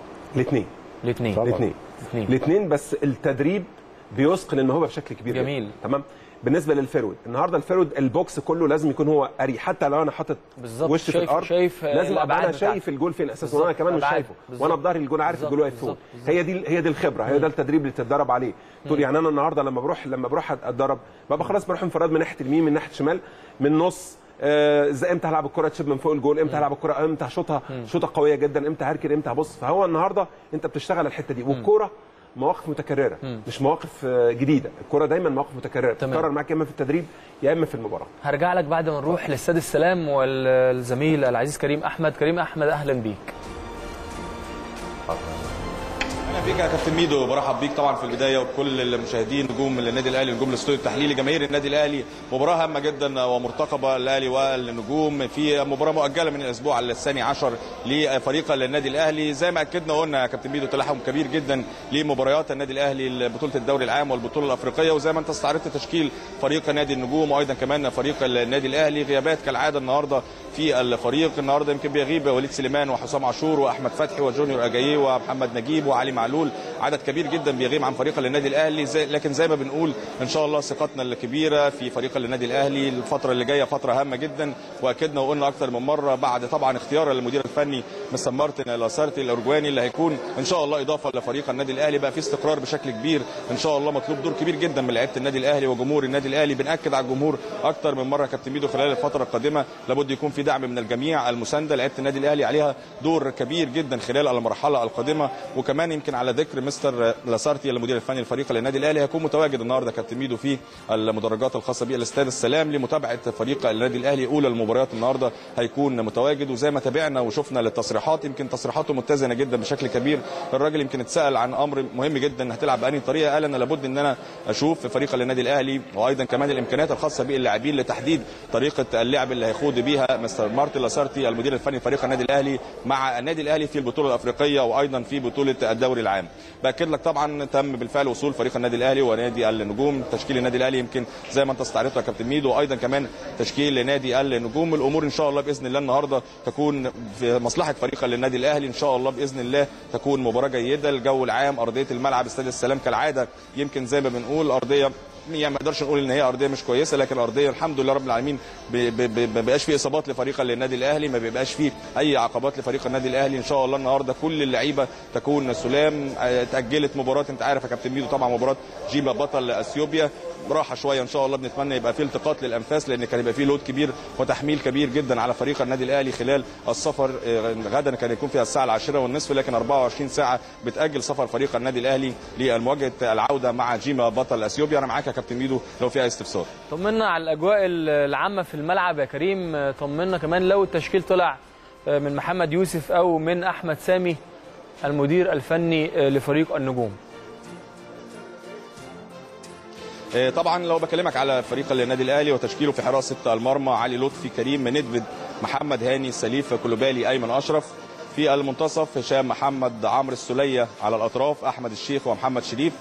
الاثنين، بس التدريب بيثقل الموهبه بشكل كبير. جميل. تمام. بالنسبه للفرود النهارده، الفرود البوكس كله لازم يكون هو قري. حتى لو انا حاطط وش في الارض، لازم ابقى انا شايف الجول فين اساسا، وانا كمان مش شايفه، وانا بضهري الجول، عارف الجول واقف فين. هي دي الخبره، هي ده التدريب اللي بتتدرب عليه طول. يعني انا النهارده لما بروح اتدرب، ببقى خلاص بروح انفراد من ناحيه اليمين، من ناحيه الشمال، من نص. امتى هلعب الكره تشيب من فوق الجول، امتى هلعب الكره، امتى هشوطها شوطه قويه جدا، امتى هركن، امتى هبص. فهو النهارده انت بتشتغل الحته دي. والكوره مواقف متكرره، مش مواقف جديده. الكوره دايما مواقف متكرره بتتكرر معاك، يا اما في التدريب يا اما في المباراه. هرجع لك بعد ما نروح للاستاد السلام والزميل العزيز كريم احمد. كريم احمد، اهلا بيك. بيك يا كابتن ميدو، برحب بيك طبعا في البدايه وكل المشاهدين، نجوم النادي الاهلي، نجوم الاستوديو التحليلي، جماهير النادي الاهلي. مباراه هامه جدا ومرتقبه للاهلي والنجوم في مباراه مؤجله من الاسبوع الثاني عشر لفريق للنادي الاهلي. زي ما اكدنا قلنا يا كابتن ميدو، تلاحم كبير جدا لمباريات النادي الاهلي بطوله الدوري العام والبطوله الافريقيه، وزي ما انت استعرضت تشكيل فريق نادي النجوم وايضا كمان فريق النادي الاهلي. غيابات كالعاده النهارده في الفريق، النهارده يمكن بيغيب وليد سليمان وحسام عاشور واحمد فتحي وجونيور اجاييه ومحمد نجيب وعلي معلول، عدد كبير جدا بيغيب عن فريق النادي الاهلي. لكن زي ما بنقول ان شاء الله ثقتنا الكبيره في فريق النادي الاهلي الفتره اللي جايه فتره هامه جدا، واكدنا وقلنا اكثر من مره بعد طبعا اختيار المدير الفني مستر مارتن لاسارتي الاورجواني اللي هيكون ان شاء الله اضافه لفريق النادي الاهلي، بقى في استقرار بشكل كبير ان شاء الله. مطلوب دور كبير جدا من لعيبه النادي الاهلي وجمهور النادي الاهلي، بناكد على الجمهور اكثر من مره كابتن ميدو خلال الفتره القادمه لابد يكون في دعم من الجميع. المسانده لعيبه النادي الاهلي عليها دور كبير جدا خلال المرحله القادمه. وكمان يمكن على ذكر مستر لاسارتي المدير الفني لفريق النادي الاهلي، هيكون متواجد النهارده كابتن ميدو في المدرجات الخاصه بالاستاد السلام لمتابعه فريق النادي الاهلي. اولى المباريات النهارده هيكون متواجد، وزي ما تابعنا وشفنا للتصريحات يمكن تصريحاته متزنه جدا بشكل كبير. الراجل يمكن اتسال عن امر مهم جدا، هتلعب بأنهي طريقه؟ قال انا لابد ان انا اشوف فريق النادي الاهلي وايضا كمان الامكانيات الخاصه باللاعبين لتحديد طريقه اللعب اللي هيخوض بيها مستر مارتن لاسارتي المدير الفني لفريق النادي الاهلي مع النادي الاهلي في البطوله الافريقيه وايضا في بطوله الدوري العام. باكد لك طبعا تم بالفعل وصول فريق النادي الاهلي ونادي النجوم، تشكيل النادي الاهلي يمكن زي ما انت استعرضت يا كابتن ميدو، وايضا كمان تشكيل نادي النجوم. الامور ان شاء الله باذن الله النهارده تكون في مصلحه فريق النادي الاهلي، ان شاء الله باذن الله تكون مباراه جيده. الجو العام، ارضيه الملعب استاد السلام كالعاده يمكن زي ما بنقول ارضيه، يعني ما نقدرش نقول ان هي ارضيه مش كويسه، لكن ارضيه الحمد لله رب العالمين ما بيبقاش فيه اصابات لفريق النادي الاهلي، ما بيبقاش فيه اي عقبات لفريق النادي الاهلي. ان شاء الله النهارده كل اللعيبه تكون سلام. اتاجلت مباراه انت عارف يا كابتن ميدو طبعا، مباراه جيما بطل اثيوبيا، راحه شويه ان شاء الله، بنتمنى يبقى في التقاط للانفاس لان كان يبقى في لود كبير وتحميل كبير جدا على فريق النادي الاهلي خلال السفر. غدا كان يكون فيها الساعه 10:30، لكن 24 ساعه بتاجل سفر فريق النادي الاهلي لمواجهه العوده مع جيما بطل اثيوبيا. انا معاك يا كابتن ميدو لو في اي استفسار. طمنا على الاجواء العامه في الملعب يا كريم، طمنا كمان لو التشكيل طلع من محمد يوسف او من احمد سامي المدير الفني لفريق النجوم. طبعا لو بكلمك على فريق النادي الاهلي وتشكيله في حراسه المرمى علي لطفي، كريم، ندفد، محمد هاني، سليف كلوبالي، ايمن اشرف. في المنتصف هشام محمد، عمرو السوليه. على الاطراف احمد الشيخ ومحمد شريف.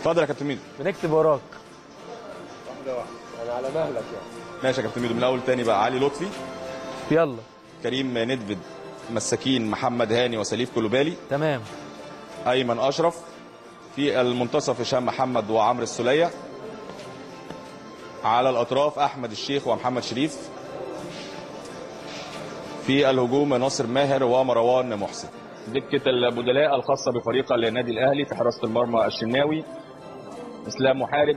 اتفضل يا كابتن ميدو. بنكتب وراك. واحده واحده، انا على مهلك يعني. ماشي يا كابتن ميدو، من الاول تاني بقى. علي لطفي، يلا. كريم، ندفد، مساكين، محمد هاني وسليف كلوبالي. تمام. ايمن اشرف. في المنتصف هشام محمد وعمرو السوليه. على الاطراف احمد الشيخ ومحمد شريف. في الهجوم ناصر ماهر ومروان محسن. دكه البدلاء الخاصه بفريق النادي الاهلي في حراسه المرمى الشناوي، اسلام محارب،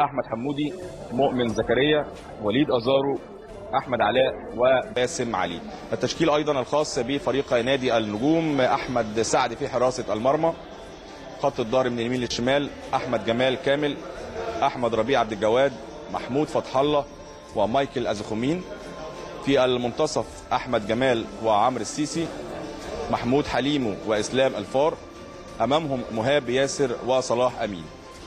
احمد حمودي، مؤمن زكريا، وليد ازارو، احمد علاء وباسم علي. التشكيل ايضا الخاص بفريق نادي النجوم، احمد سعد في حراسه المرمى. خط الظهر من اليمين للشمال احمد جمال كامل، احمد ربيع عبد الجواد، محمود فتح الله ومايكل ازخومين. في المنتصف احمد جمال وعمرو السيسي، محمود حليمو واسلام الفار. امامهم مهاب ياسر وصلاح امين.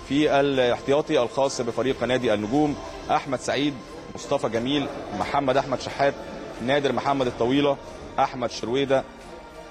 في الاحتياطي الخاص بفريق نادي النجوم، احمد سعيد، مصطفى جميل، محمد احمد شحات، نادر محمد الطويله، احمد شرويده،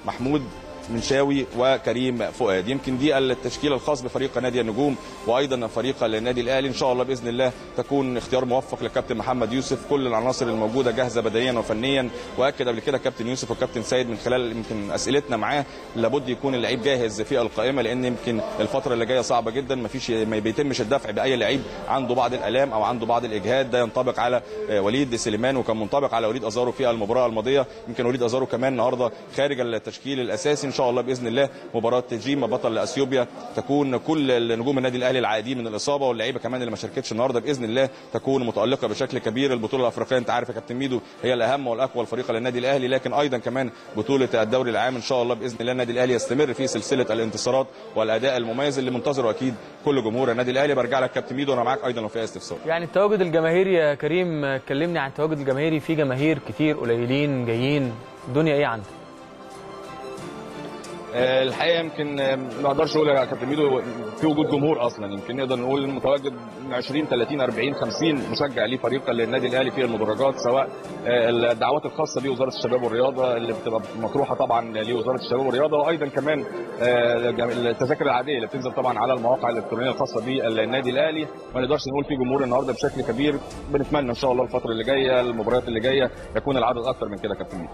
محمود منشاوي وكريم فؤاد. يمكن دي التشكيل الخاص بفريق نادي النجوم وايضا فريق النادي الاهلي. ان شاء الله باذن الله تكون اختيار موفق للكابتن محمد يوسف. كل العناصر الموجوده جاهزه بدنيا وفنيا، واكد قبل كده كابتن يوسف والكابتن سيد من خلال يمكن اسئلتنا معاه لابد يكون اللعيب جاهز في القائمه، لان يمكن الفتره اللي جايه صعبه جدا، ما بيتمش الدفع باي لعيب عنده بعض الالام او عنده بعض الاجهاد. ده ينطبق على وليد سليمان وكان منطبق على وليد ازارو في المباراه الماضيه. يمكن وليد ازارو كمان النهارده خارج التشكيل الاساسي. ان شاء الله باذن الله مباراه جيما بطل اثيوبيا تكون كل نجوم النادي الاهلي العاديين من الاصابه، واللعيبه كمان اللي ما شاركتش النهارده باذن الله تكون متالقه بشكل كبير. البطوله الافريقيه انت عارف يا كابتن ميدو هي الاهم والاقوى الفريق للنادي الاهلي، لكن ايضا كمان بطوله الدوري العام ان شاء الله باذن الله النادي الاهلي يستمر في سلسله الانتصارات والاداء المميز اللي منتظره اكيد كل جمهور النادي الاهلي. برجع لك كابتن ميدو، انا معاك ايضا لو في اي استفسار. يعني التواجد الجماهيري يا كريم، كلمني عن التواجد الجماهيري. في جماهير كتير، قليلين، جايين، الدنيا ايه عندك؟ الحقيقه يمكن ما اقدرش اقول يا كابتن ميدو في وجود جمهور اصلا، يمكن نقدر نقول متواجد 20 30 40 50 مشجع ليه فريق للنادي الاهلي في المدرجات، سواء الدعوات الخاصه بوزاره الشباب والرياضه اللي بتبقى مطروحه طبعا لوزاره الشباب والرياضه، وايضا كمان التذاكر العاديه اللي بتنزل طبعا على المواقع الالكترونيه الخاصه بالنادي الاهلي. ما نقدرش نقول في جمهور النهارده بشكل كبير، بنتمنى ان شاء الله الفتره اللي جايه المباريات اللي جايه يكون العدد اكثر من كده يا كابتن ميدو.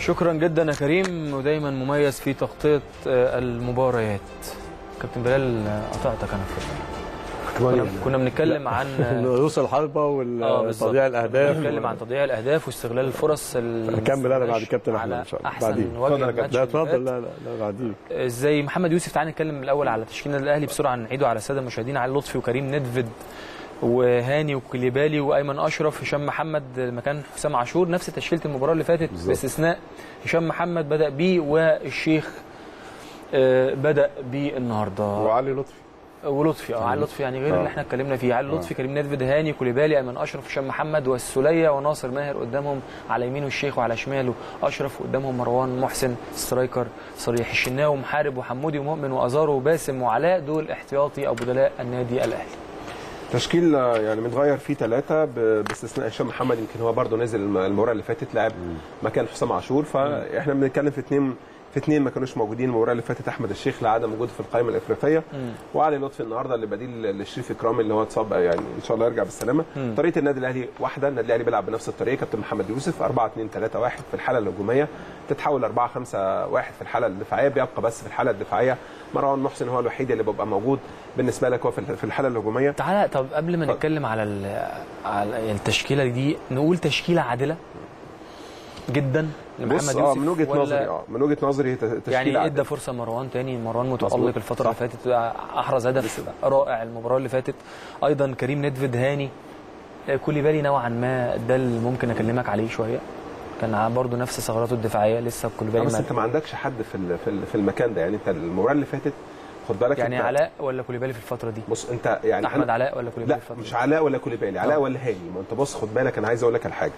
شكرا جدا يا كريم، ودايما مميز في تغطيه المباريات. كابتن بلال قطعتك انا كنا بنتكلم عن رؤوس الحربه وتضييع الاهداف، بنتكلم عن تضييع الاهداف واستغلال الفرص. هكمل انا بعد الكابتن احمد ان شاء الله. احسن وجه. لا اتفضل. لا لا بعدين ازاي محمد يوسف. تعالى نتكلم الاول على تشكيل النادي الاهلي بسرعه، نعيده على الساده المشاهدين: علي لطفي وكريم ندفد وهاني وكليبالي وايمن اشرف، هشام محمد مكان حسام عاشور. نفس تشكيله المباراه اللي فاتت باستثناء هشام محمد بدا بيه والشيخ بدا بيه النهارده، وعلي لطفي علي لطفي يعني غير اللي احنا اتكلمنا فيه. علي لطفي، كريم نادفيد، هاني، كوليبالي، ايمن اشرف، هشام محمد والسوليه وناصر ماهر قدامهم، على يمينه الشيخ وعلى شماله اشرف، وقدامهم مروان محسن سترايكر صريح، الشناوي ومحارب وحمودي ومؤمن وازارو وباسم وعلاء، دول احتياطي او بدلاء النادي الاهلي. تشكيل يعني متغير فيه 3 باستثناء هشام محمد، يمكن هو برضه نزل المباراه اللي فاتت لعب مكان حسام عاشور، فاحنا بنتكلم في اثنين ما كانوش موجودين المباراه اللي فاتت، احمد الشيخ لعدم وجوده في القائمه الافريقيه، وعلي لطفي النهارده اللي بديل لشريف اكرامي اللي هو اتصاب، يعني ان شاء الله يرجع بالسلامه. طريقه النادي الاهلي واحده، النادي الاهلي بيلعب بنفس الطريقه كابتن محمد يوسف 4-2-3-1 في الحاله الهجوميه، تتحول 4-5-1 في الحاله الدفاعيه، بيبقى بس في الحاله الدفاعيه مروان محسن هو الوحيد اللي بيبقى موجود بالنسبه لك هو في الحاله الهجوميه. تعالى طب قبل ما نتكلم على التشكيله دي، نقول تشكيله عادله جدا لمحمد يوسف من وجهه نظري. من وجهه نظري تشكيل يعني ادى فرصه مروان تاني، مروان متالق الفتره اللي فاتت، احرز هدف رائع المباراه اللي فاتت. ايضا كريم ندفد، هاني، كوليبالي نوعا ما ده اللي ممكن اكلمك عليه شويه، كان برضه نفس ثغراته الدفاعيه لسه كوليبالي. بس انت ما عندكش حد في المكان ده، يعني انت المباراه اللي فاتت خد بالك يعني علاء ولا كوليبالي في الفتره دي. بص انت يعني احمد علاء ولا كوليبالي في الفتره دي؟ مش علاء ولا كوليبالي، علاء ولا هاني. ما انت بص خد بالك، انا عايز اقول لك على حاجه،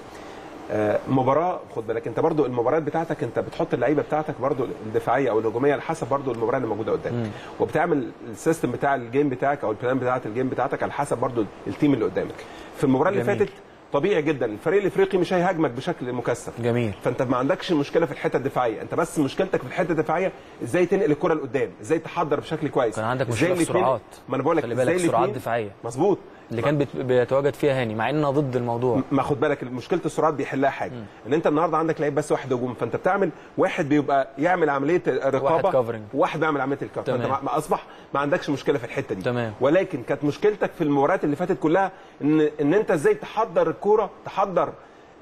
مباراه خد بالك انت برضو المباريات بتاعتك انت بتحط اللعيبه بتاعتك برضو الدفاعيه او الهجوميه على حسب برضو المباراه اللي موجوده قدامك، وبتعمل السيستم بتاع الجيم بتاعك او البلان بتاعت الجيم بتاعتك على حسب برضو التيم اللي قدامك. في المباراه اللي فاتت طبيعي جدا الفريق الافريقي مش هيهاجمك بشكل مكثف، جميل، فانت ما عندكش مشكله في الحته الدفاعيه، انت بس مشكلتك في الحته الدفاعيه ازاي تنقل الكره لقدام، ازاي تحضر بشكل كويس، كان عندك مشكله في السرعات. ما انا بقول لك ازاي السرعات الدفاعيه مظبوط اللي كان بيتواجد فيها هاني، مع اننا ضد الموضوع. ما خد بالك مشكله السرعات بيحلها حاجه، ان انت النهارده عندك لعيب بس واحد هجوم، فانت بتعمل واحد بيبقى يعمل عمليه الرقابه وواحد بيعمل عمليه الكفر، فانت اصبح ما عندكش مشكله في الحته دي. تمام. ولكن كانت مشكلتك في المباريات اللي فاتت كلها ان انت ازاي تحضر الكوره، تحضر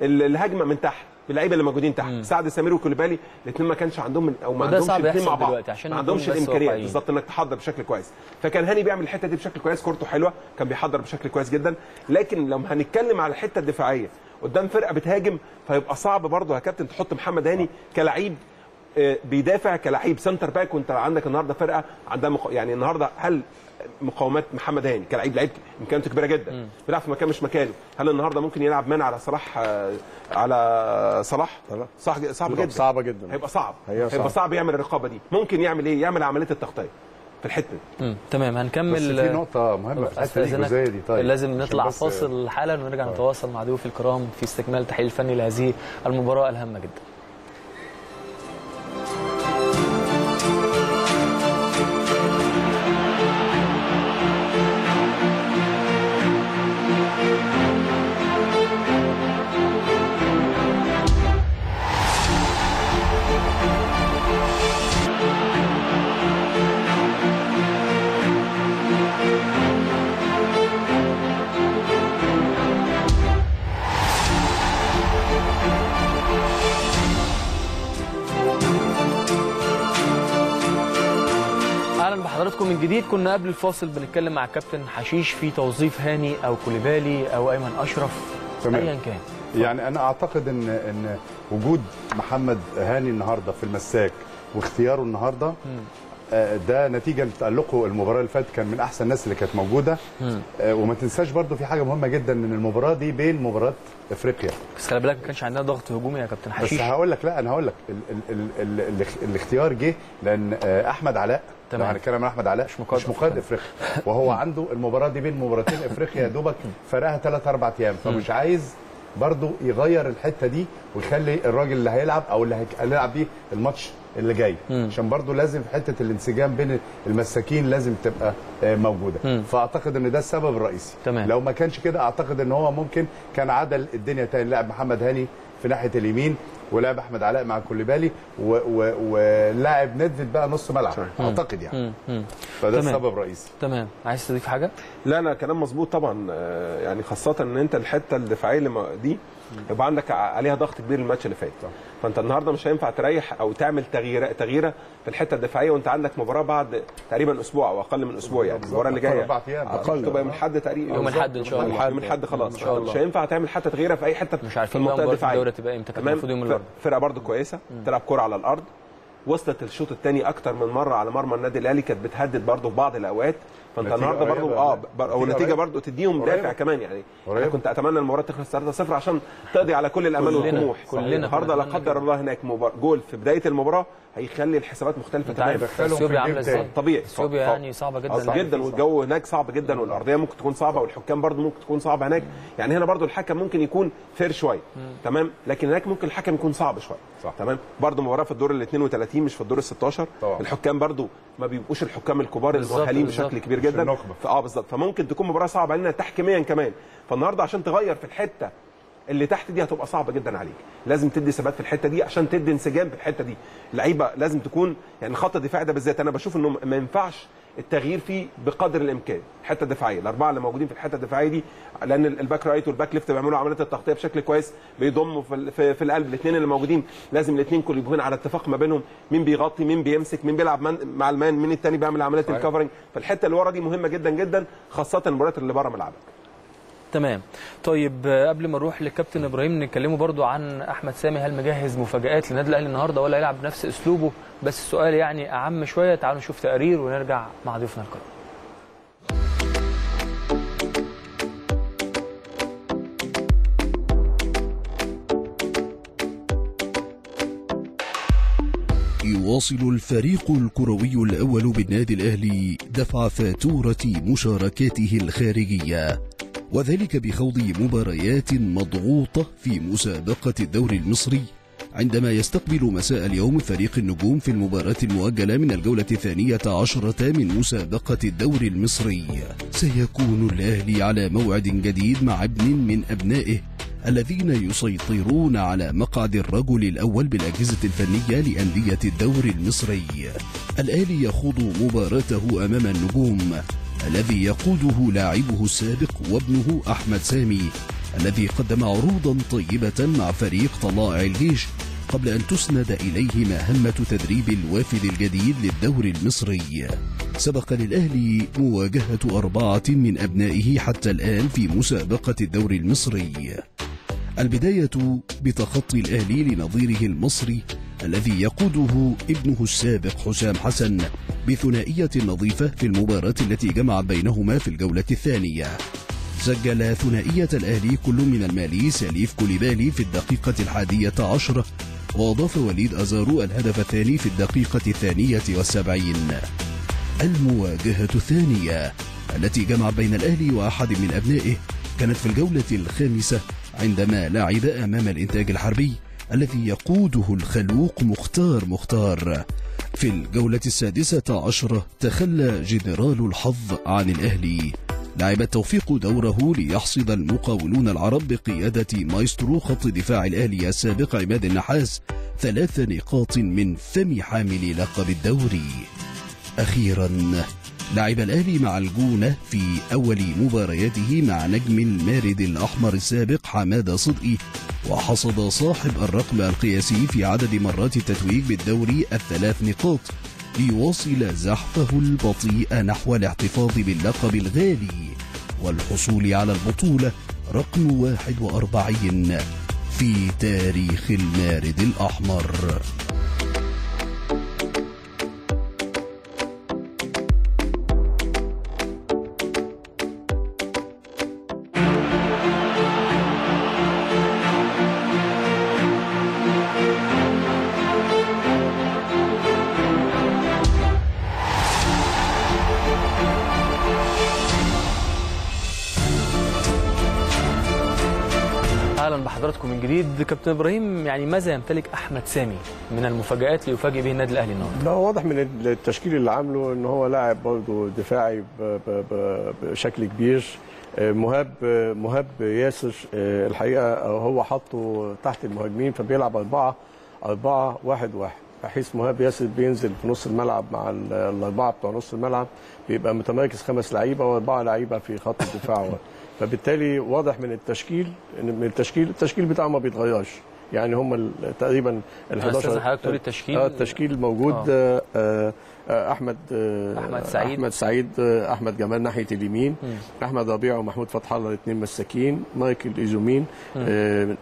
الهجمه من تحت باللعيبه اللي موجودين تحت. سعد سمير وكوليبالي الاثنين ما كانش عندهم او ما عندهمش الاثنين مع بعض، ما عندهمش الامكانيه بالظبط انك تحضر بشكل كويس، فكان هاني بيعمل الحته دي بشكل كويس، كورته حلوه، كان بيحضر بشكل كويس جدا. لكن لو هنتكلم على الحته الدفاعيه قدام فرقه بتهاجم، فيبقى صعب برضه يا كابتن تحط محمد هاني كلاعب بيدافع، كلاعب سنتر باك، وانت عندك النهارده فرقه عندها يعني النهارده هل مقاومات محمد هاني كلاعب امكانياته كبيره جدا، بيلعب في مكان مش مكانه، هل النهارده ممكن يلعب مان على صلاح؟ على صلاح صعب جدا هيبقى صعب، يعمل الرقابه دي. ممكن يعمل ايه؟ يعمل عمليه التغطيه في الحته دي. تمام. هنكمل بس في نقطه مهمه في الجزئيه دي. طيب لازم نطلع فاصل حالا ونرجع نتواصل مع ضيوف الكرام في استكمال التحليل الفني لهذه المباراه الهامه جدا. من جديد كنا قبل الفاصل بنتكلم مع الكابتن حشيش في توظيف هاني او كوليبالي او ايمن اشرف ايا كان. يعني انا اعتقد ان وجود محمد هاني النهارده في المساك واختياره النهارده ده نتيجه لتألقه المباراه اللي فاتت، كان من احسن الناس اللي كانت موجوده. وما تنساش برده في حاجه مهمه جدا ان المباراه دي بين مباريات افريقيا، بس خلي بالك ما كانش عندنا ضغط هجومي يا كابتن حشيش. بس هقول لك، لا انا هقول لك الاختيار جه لان احمد علاء، لو هنتكلم عن احمد علاء، مش مقيد افريقيا، وهو عنده المباراه دي بين مباراتين افريقيا يا دوبك فرقها 3-4 ايام، فمش عايز برضه يغير الحته دي ويخلي الراجل اللي هيلعب او اللي هيلعب بيه الماتش اللي جاي، عشان برضه لازم في حته الانسجام بين المساكين لازم تبقى موجوده. فاعتقد ان ده السبب الرئيسي. تمام. لو ما كانش كده اعتقد ان هو ممكن كان عدل الدنيا تاني، لعب محمد هاني في ناحيه اليمين ولعب احمد علاء مع كوليبالي ولاعب ندفت بقى نص ملعب اعتقد يعني. فده السبب الرئيسي. تمام. عايز تضيف حاجه؟ لا لا كلام مظبوط طبعا، يعني خاصه ان انت الحته الدفاعيه دي يبقى عندك عليها ضغط كبير الماتش اللي فات، فانت النهارده مش هينفع تريح او تعمل تغييره في الحته الدفاعيه وانت عندك مباراه بعد تقريبا اسبوع او اقل من اسبوع، يعني المباراه اللي جايه 4 ايام اقل، تبقى يوم الحد تقريبا، يوم الحد ان شاء الله، يوم الحد خلاص مش هينفع تعمل حتى تغييره في اي حته، مش عارفين المنطقه الدفاعيه تبقى امتى، المفروض يوم الاربعاء. فرقه برده كويسه بتلعب كره على الارض، وصلت الشوط الثاني اكتر من مره على مرمى النادي الاهلي، كانت بتهدد برده في بعض الاوقات، فانت النهارده برضه والنتيجه برضه تديهم دافع كمان يعني. انا كنت اتمنى المباراه تخلص 3-0 عشان تقضي على كل الامال والطموح. كلنا النهارده لا قدر الله هناك جول في بدايه المباراه هيخلي الحسابات مختلفه تماما. اثيوبيا عامله ازاي؟ طبيعي اثيوبيا يعني صعبه جدا جدا، والجو هناك صعب جدا، والارضيه ممكن تكون صعبه، والحكام برضه ممكن تكون صعبه هناك، يعني هنا برضه الحكم ممكن يكون فير شويه تمام، لكن هناك ممكن الحكم يكون صعب شويه تمام. برضه مباراه في الدور ال 32 مش في الدور ال 16، الحكام برضه ما بيبقوش الحكام الكبار المؤهلين بشكل كبير جدا، بالظبط، فممكن تكون مباراه صعبه علينا تحكيميا كمان، فالنهارده عشان تغير في الحته اللي تحت دي هتبقى صعبه جدا عليك، لازم تدي ثبات في الحته دي عشان تدي انسجام في الحته دي، اللعيبه لازم تكون يعني خط الدفاع ده بالذات انا بشوف انه ما ينفعش التغيير فيه بقدر الامكان، الحته الدفاعيه الاربعه اللي موجودين في الحته الدفاعيه دي، لان الباك رايت والباك ليفت بيعملوا عمليه التغطيه بشكل كويس، بيضموا في القلب الاثنين اللي موجودين، لازم الاثنين كل يكون على اتفاق ما بينهم، مين بيغطي، مين بيمسك، مين بيلعب مع المان، مين الثاني بيعمل عمليه الكفرنج، فالحته اللي ورا دي مهمه جدا جدا خاصه المباريات اللي بره ملعبك. تمام. طيب قبل ما نروح لكابتن ابراهيم نتكلموا برضو عن احمد سامي، هل مجهز مفاجآت للنادي الاهلي النهارده ولا يلعب بنفس اسلوبه؟ بس السؤال يعني اعم شويه، تعالوا نشوف تقرير ونرجع مع ضيوفنا الكرام. يواصل الفريق الكروي الاول بالنادي الاهلي دفع فاتوره مشاركاته الخارجيه، وذلك بخوض مباريات مضغوطة في مسابقة الدوري المصري، عندما يستقبل مساء اليوم فريق النجوم في المباراة المؤجلة من الجولة 12 من مسابقة الدوري المصري. سيكون الأهلي على موعد جديد مع ابن من أبنائه الذين يسيطرون على مقعد الرجل الأول بالأجهزة الفنية لأندية الدوري المصري. الأهلي يخوض مباراته أمام النجوم الذي يقوده لاعبه السابق وابنه أحمد سامي الذي قدم عروضا طيبة مع فريق طلائع الجيش قبل أن تسند إليه مهمة تدريب الوافد الجديد للدوري المصري. سبق للأهلي مواجهة 4 من أبنائه حتى الآن في مسابقة الدوري المصري. البداية بتخطي الأهلي لنظيره المصري الذي يقوده ابنه السابق حسام حسن بثنائية نظيفة في المباراة التي جمع بينهما في الجولة 2. سجل ثنائية الأهلي كل من المالي سليف كوليبالي في الدقيقة 11، وأضاف وليد أزارو الهدف الثاني في الدقيقة 72. المواجهة الثانية التي جمع بين الأهلي وأحد من أبنائه كانت في الجولة 5 عندما لعب أمام الإنتاج الحربي الذي يقوده الخلوق مختار. في الجولة 16 تخلى جنرال الحظ عن الأهلي، لعب التوفيق دوره ليحصد المقاولون العرب بقيادة مايسترو خط دفاع الأهلي السابق عماد النحاس 3 نقاط من فم حامل لقب الدوري. أخيرا لعب الأهلي مع الجونة في أول مبارياته مع نجم المارد الأحمر السابق حمادة صدقي، وحصد صاحب الرقم القياسي في عدد مرات التتويج بالدوري 3 نقاط ليواصل زحفه البطيء نحو الاحتفاظ باللقب الغالي والحصول على البطولة رقم 41 في تاريخ المارد الأحمر. حضراتكم من جديد. كابتن ابراهيم، يعني ماذا يمتلك احمد سامي من المفاجآت ليفاجئ به النادي الاهلي النهارده؟ هو واضح من التشكيل اللي عامله ان هو لاعب برضه دفاعي بشكل كبير. مهاب ياسر الحقيقه هو حاطه تحت المهاجمين، فبيلعب 4-4-1-1 بحيث مهاب ياسر بينزل في نص الملعب مع الاربعه بتوع نص الملعب، بيبقى متمركز 5 لعيبه و4 لعيبه في خط الدفاع. فبالتالي واضح من التشكيل التشكيل بتاعه ما بيتغيرش، يعني هم تقريبا ال 11 حضرتك تقول التشكيل التشكيل موجود. احمد سعيد احمد جمال ناحيه اليمين، احمد ربيع ومحمود فتح الله الاثنين مساكين، مايكل ايزومين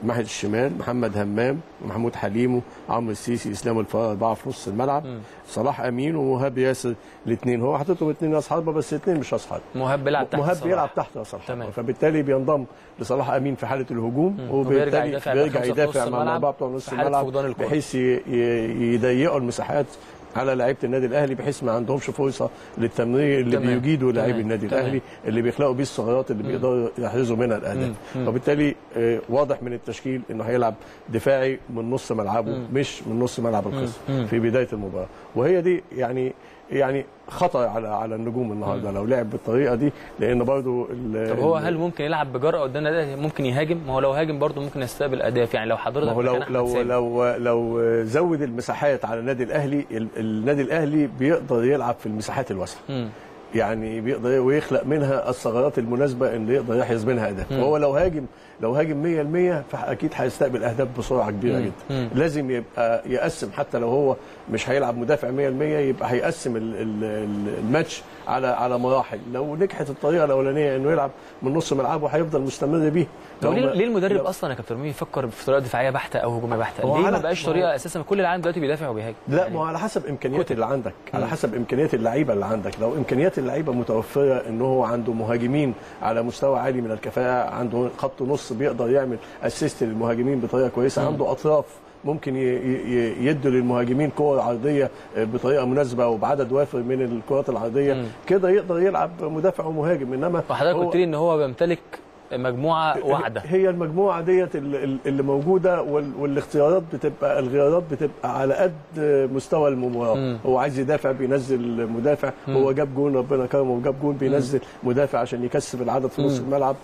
ناحيه الشمال، محمد همام ومحمود حليمو، عمرو السيسي، اسلام الفار، 4 في نص الملعب، صلاح امين ومهاب ياسر الاثنين. هو حاططهم اثنين راس حربه بس، اثنين مش راس حربه. مهاب بيلعب تحت راس حربه، فبالتالي بينضم لصلاح امين في حاله الهجوم، وبالتالي بيرجع يدافع مع الاربعه بتوع نص الملعب بحيث يضيقوا المساحات على لعيبه النادي الاهلي، بحيث ما عندهمش فرصه للتمرير اللي بيجيدوا لاعبي النادي الاهلي اللي بيخلقوا بيه الثغرات اللي بيقدروا يحرزوا منها الاهداف. وبالتالي واضح من التشكيل انه هيلعب دفاعي من نص ملعبه مش من نص ملعب الخصم في بدايه المباراه، وهي دي يعني خطأ على النجوم النهارده لو لعب بالطريقه دي، لان برضه طب هو هل ممكن يلعب بجرأه قدام النادي؟ ممكن يهاجم، ما هو لو هاجم برضه ممكن يستقبل اهداف. يعني لو حضرتك هو لو زود المساحات على النادي الاهلي، النادي الاهلي بيقدر يلعب في المساحات الواسعه، يعني بيقدر ويخلق منها الثغرات المناسبه اللي يقدر يحرز منها اهداف. وهو لو هاجم 100% فاكيد هيستقبل اهداف بسرعه كبيره جدا. لازم يبقى يقسم، حتى لو هو مش هيلعب مدافع 100% يبقى هيقسم الماتش على مراحل. لو نجحت الطريقه الاولانيه انه يلعب من نص ملعبه هيفضل مستمر بيه. طب ليه المدرب اصلا يا كابتن مين يفكر في طريقه دفاعيه بحته او هجوميه بحته؟ ليه ما بقاش طريقه اساسا كل العالم دلوقتي بيدافع وبيهاجم؟ لا، ما هو على حسب امكانيات اللي عندك، على حسب امكانيات اللعيبه اللي عندك. لو امكانيات اللعيبه متوفره ان هو عنده مهاجمين على مستوى عالي من الكفاءه، عنده خط نص بيقدر يعمل اسيست للمهاجمين بطريقه كويسه، عنده اطراف ممكن يدوا للمهاجمين كور عرضيه بطريقه مناسبه وبعدد وافر من الكرات العرضيه، كده يقدر يلعب مدافع ومهاجم. انما وحضرتك قلت لي ان هو بيمتلك مجموعه واحده، هي المجموعه ديت اللي موجوده، والاختيارات بتبقى الغيارات بتبقى على قد مستوى المباراه. هو عايز يدافع بينزل مدافع، هو جاب جون ربنا كرمه وجاب جون بينزل مدافع عشان يكسب العدد في نص الملعب.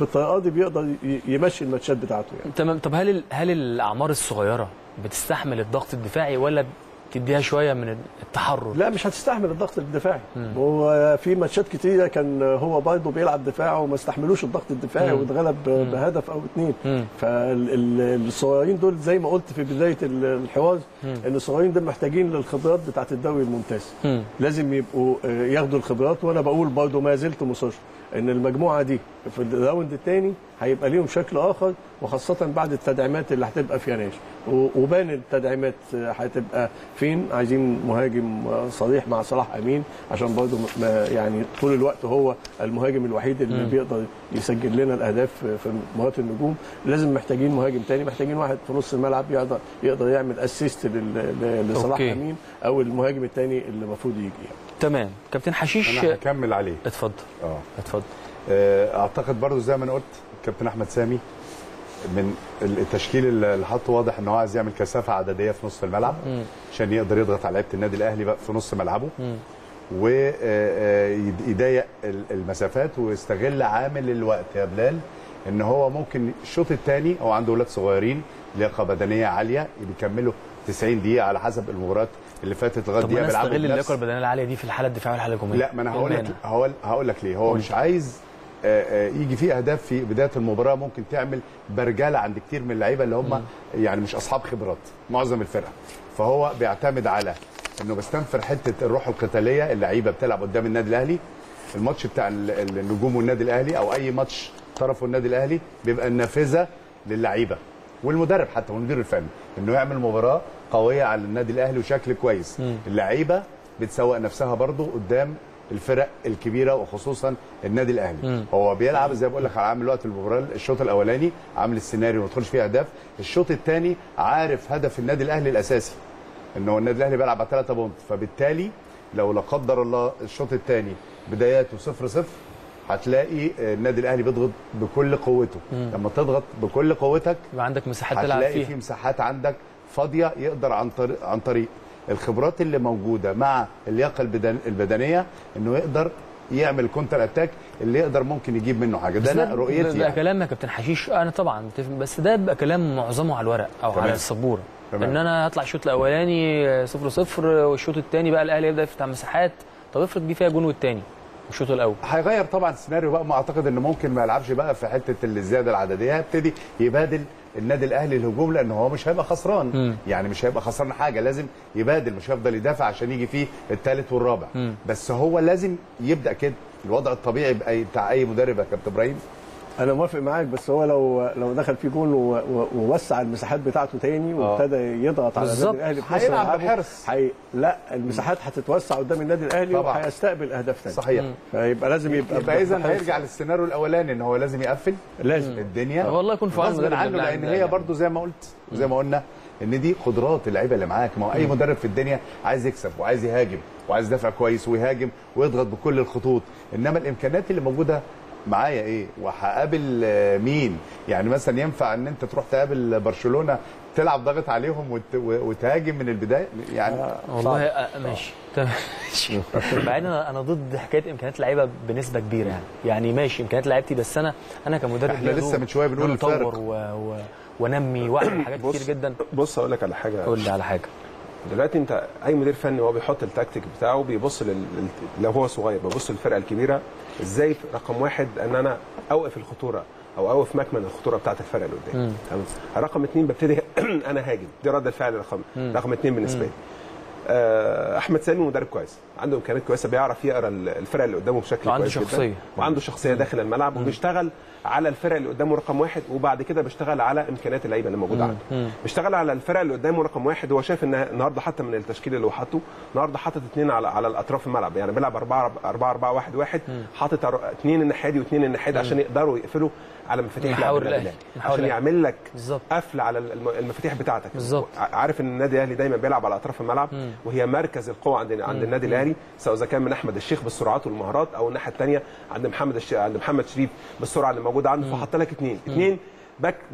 بالطريقه دي بيقدر يمشي الماتشات بتاعته يعني. تمام. طب هل الاعمار الصغيره بتستحمل الضغط الدفاعي ولا تديها شويه من التحرر؟ لا، مش هتستحمل الضغط الدفاعي. هو في ماتشات كتيره كان هو برضه بيلعب دفاع وما استحملوش الضغط الدفاعي واتغلب بهدف او 2. فالصغيرين دول زي ما قلت في بدايه الحوار ان الصغيرين دول محتاجين للخبرات بتاعه الدوري الممتاز. لازم يبقوا ياخدوا الخبرات، وانا بقول برضه ما زلت مصر ان المجموعه دي في الراوند الثاني هيبقى ليهم شكل اخر، وخاصه بعد التدعيمات اللي هتبقى في يناير. وبين التدعيمات هتبقى فين، عايزين مهاجم صريح مع صلاح امين، عشان برضه يعني طول الوقت هو المهاجم الوحيد اللي بيقدر يسجل لنا الاهداف في مباراه النجوم. لازم محتاجين مهاجم ثاني، محتاجين واحد في نص الملعب يقدر يعمل اسيست لصلاح امين او المهاجم الثاني اللي المفروض يجي يعني. تمام كابتن حشيش، انا هكمل عليه. اتفضل. اتفضل. اعتقد برضو زي ما انا قلت كابتن احمد سامي من التشكيل اللي حاطه واضح ان هو عايز يعمل كثافه عدديه في نص الملعب عشان يقدر يضغط على لعيبه النادي الاهلي بقى في نص ملعبه ويضيق المسافات ويستغل عامل الوقت يا بلال. ان هو ممكن الشوط الثاني هو عنده اولاد صغيرين لياقه بدنيه عاليه بيكملوا 90 دقيقه على حسب المباريات اللي فاتت لغايه دقيقه بيلعبوا. طب انا استغل اللياقه البدنيه العاليه دي في الحاله الدفاعيه والحاله الهجوميه. لا، ما انا هقول لك ليه. هو مش عايز يجي فيه اهداف في بدايه المباراه ممكن تعمل برجله عند كتير من اللعيبه اللي هم يعني مش اصحاب خبرات معظم الفرقه. فهو بيعتمد على انه بيستنفر حته الروح القتاليه. اللعيبه بتلعب قدام النادي الاهلي، الماتش بتاع النجوم والنادي الاهلي او اي ماتش طرفه النادي الاهلي بيبقى النافذه للعيبه والمدرب حتى والمدير الفني انه يعمل مباراه قويه على النادي الاهلي وشكل كويس. اللعيبه بتسوق نفسها برضه قدام الفرق الكبيره وخصوصا النادي الاهلي. هو بيلعب زي ما بقول لك على عامل وقت المباراه. الشوط الاولاني عامل السيناريو ما يدخلش فيه اهداف، الشوط الثاني عارف هدف النادي الاهلي الاساسي ان هو النادي الاهلي بيلعب على 3 بونت. فبالتالي لو لا قدر الله الشوط الثاني بداياته 0-0 هتلاقي النادي الاهلي بيضغط بكل قوته. لما تضغط بكل قوتك يبقى عندك مساحات تلعب فيها، هتلاقي في مساحات عندك فاضيه يقدر عن طريق الخبرات اللي موجوده مع اللياقه البدنيه انه يقدر يعمل كونتر اتاك اللي يقدر ممكن يجيب منه حاجه. ده انا رؤيتي. ده يعني كلام يا كابتن حشيش انا طبعا بس ده بقى كلام معظمه على الورق او تمام. على السبوره تمام. ان انا هطلع الشوط الاولاني 0-0 والشوط الثاني بقى الاهلي يبدا يفتح مساحات. طب افرض جه فيها جون والثاني الشوط الاول هيغير طبعا السيناريو بقى. ما اعتقد انه ممكن ما يلعبش بقى في حته الزياده العدديه، هيبتدي يبادل النادي الاهلي الهجوم لان هو مش هيبقى خسران. يعني مش هيبقى خسران حاجه، لازم يبادل، مش هيفضل يدافع عشان يجي فيه الثالث والرابع. بس هو لازم يبدا كده، الوضع الطبيعي بتاع اي مدرب يا كابتن ابراهيم. انا موافق معاك، بس هو لو دخل في جون ووسع المساحات بتاعته تاني وابتدى يضغط على النادي الاهلي بحيث هيلعب بحرص، لا المساحات هتتوسع قدام النادي الاهلي وهيستقبل اهداف ثانيه. صحيح. فيبقى لازم يبقى اذا هيرجع للسيناريو الاولاني ان هو لازم يقفل لازم الدنيا والله يكون في عنه، لان هي برضو زي ما قلت زي ما قلنا ان دي قدرات اللعيبه اللي معاك. ما هو اي مدرب في الدنيا عايز يكسب وعايز يهاجم وعايز دافع كويس ويهاجم ويضغط بكل الخطوط، انما الامكانيات اللي موجوده معايا ايه وهقابل مين. يعني مثلا ينفع ان انت تروح تقابل برشلونه تلعب ضغط عليهم وتهاجم من البدايه؟ يعني والله ماشي تمام. بعدين انا ضد حكايه امكانيات اللعيبه بنسبه كبيره. يعني ماشي امكانيات لعيبتي، بس انا كمدرب احنا لسه من شويه بنقول الفرق وانمي واعمل حاجات كتير جدا. بص هقول لك على حاجه. قول لي على حاجه دلوقتي. انت اي مدير فني وهو بيحط التكتيك بتاعه بيبص لو هو صغير بيبص للفرقه الكبيره ازاي. رقم واحد ان انا اوقف الخطوره او اوقف مكمن الخطوره بتاعت الفرقه اللي قدامي. رقم اثنين ببتدي انا هاجم، دي رد الفعل رقم اثنين بالنسبه لي. احمد سامي مدرب كويس، عنده امكانيات كويسه، بيعرف يقرا الفرقه اللي قدامه بشكل كويس، شخصية. وعنده شخصيه داخل الملعب وبيشتغل على الفرق اللي قدامه رقم واحد، وبعد كده بيشتغل على امكانيات اللعيبه اللي موجوده عنده. بيشتغل على الفرق اللي قدامه رقم واحد. هو شايف ان النهارده حتى من التشكيل اللي هو حاطه النهارده حاطط اثنين على الاطراف الملعب، يعني بيلعب 4-4-4-1-1، حاطط اثنين الناحيه دي واثنين الناحيه دي عشان يقدروا يقفلوا على مفاتيح الاهلي، عشان يعمل لك قفل على المفاتيح بتاعتك. عارف ان النادي الاهلي دايما بيلعب على اطراف الملعب وهي مركز القوه عند النادي الاهلي، سواء اذا كان من احمد الشيخ بالسرعات والمهارات او الناحيه الثانيه عند محمد شريف بالسرعه اللي موجوده عنده. فحط لك اثنين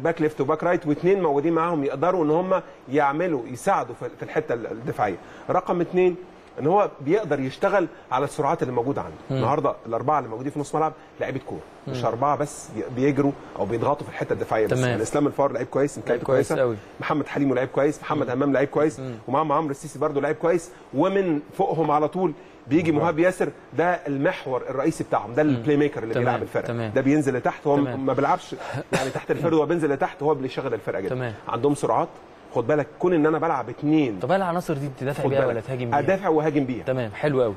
باك ليفت وباك رايت، واثنين موجودين معاهم يقدروا ان هم يعملوا يساعدوا في الحته الدفاعيه. رقم اثنين ان هو بيقدر يشتغل على السرعات اللي موجوده عنده. النهارده الاربعه اللي موجودين في نص ملعب لعيبه كوره، مش اربعه بس بيجروا او بيضغطوا في الحته الدفاعيه بس. اسلام الفار لعيب كويس، امكانياته كويسه، محمد حليم لعيب كويس، محمد همام لعيب كويس، ومعاهم عمرو السيسي برده لعيب كويس، ومن فوقهم على طول بيجي مهاب ياسر. ده المحور الرئيسي بتاعهم، ده البلاي ميكر اللي بيلعب الفرقه، ده بينزل لتحت، هو ما بيلعبش يعني تحت الفرد، هو بينزل لتحت، هو اللي بيشغل الفرقه جدا. عندهم سرعات، خد بالك، كون ان انا بلعب اثنين. طب العناصر دي تدافع بيها ولا تهاجم بيها؟ ادافع وهاجم بيها. تمام، حلو قوي.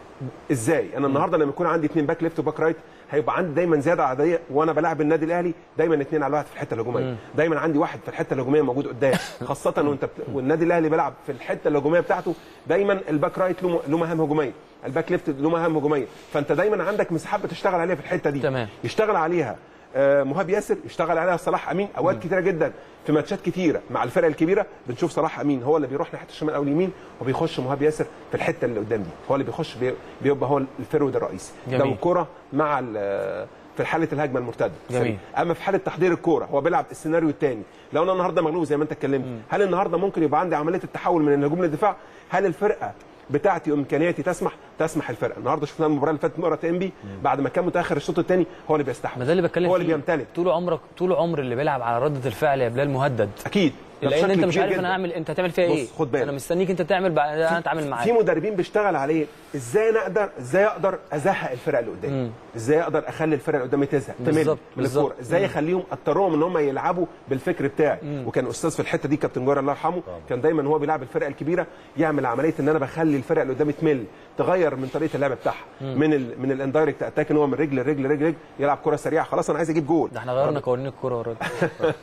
ازاي؟ انا النهارده لما يكون عندي اثنين باك ليفت وباك رايت هيبقى عندي دايما زياده عدديه، وانا بلعب النادي الاهلي دايما اثنين على واحد في الحته الهجوميه، دايما عندي واحد في الحته الهجوميه موجود قدام، خاصه والنادي الاهلي بيلعب في الحته الهجوميه بتاعته دايما الباك رايت له مهام هجوميه، الباك ليفت له مهام هجوميه، فانت دايما عندك مساحات بتشتغل عليها في الحته دي. تمام. يشتغل عليها مهاب ياسر، يشتغل عليها صلاح امين. اوقات كتيره جدا في ماتشات كتيره مع الفرق الكبيره بنشوف صلاح امين هو اللي بيروح ناحيه الشمال او اليمين وبيخش مهاب ياسر في الحته اللي قدام دي، هو اللي بيخش بيبقى هو الفرود الرئيسي. ده الكره مع في حاله الهجمه المرتده. جميل. اما في حاله تحضير الكوره هو بيلعب السيناريو الثاني. لو انا النهارده مغلوب زي ما انت اتكلمت، هل النهارده ممكن يبقى عندي عمليه التحول من الهجوم للدفاع؟ هل الفرقه بتاعتي وامكانياتي تسمح الفرقه؟ النهارده شفنا المباراه اللي فاتت مرة تنبي بعد ما كان متاخر الشوط الثاني هو اللي بيستحمل. ما ده اللي بتكلم فيه، هو اللي بيمتلك. طول عمر اللي بيلعب على رده الفعل يا بلال مهدد. اكيد، لان انت مش عارف انا هعمل، انت هتعمل فيها ايه. خد بالك، انا مستنيك انت تعمل، انا اتعامل معاك. في مدربين بيشتغل عليه ازاي اقدر ازهق الفرقه اللي قدامي، ازاي اقدر اخلي الفرقه اللي قدامي تزهق تمام من الكوره، ازاي اخليهم اضطرهم ان هم يلعبوا بالفكر بتاعي. وكان استاذ في الحته دي كابتن جوهر الله يرحمه، كان دايما هو بيلعب الفرقه الكبيره يعمل عمليه ان انا بخلي الفرقه اللي قدامي تمل، تغير من طريقه اللعب بتاعها، من الاندايركت اتاك ان هو من رجل لرجل رجل يلعب كره سريعه. خلاص انا عايز اجيب جول، ده احنا غيرنا قوانين الكوره يا راجل.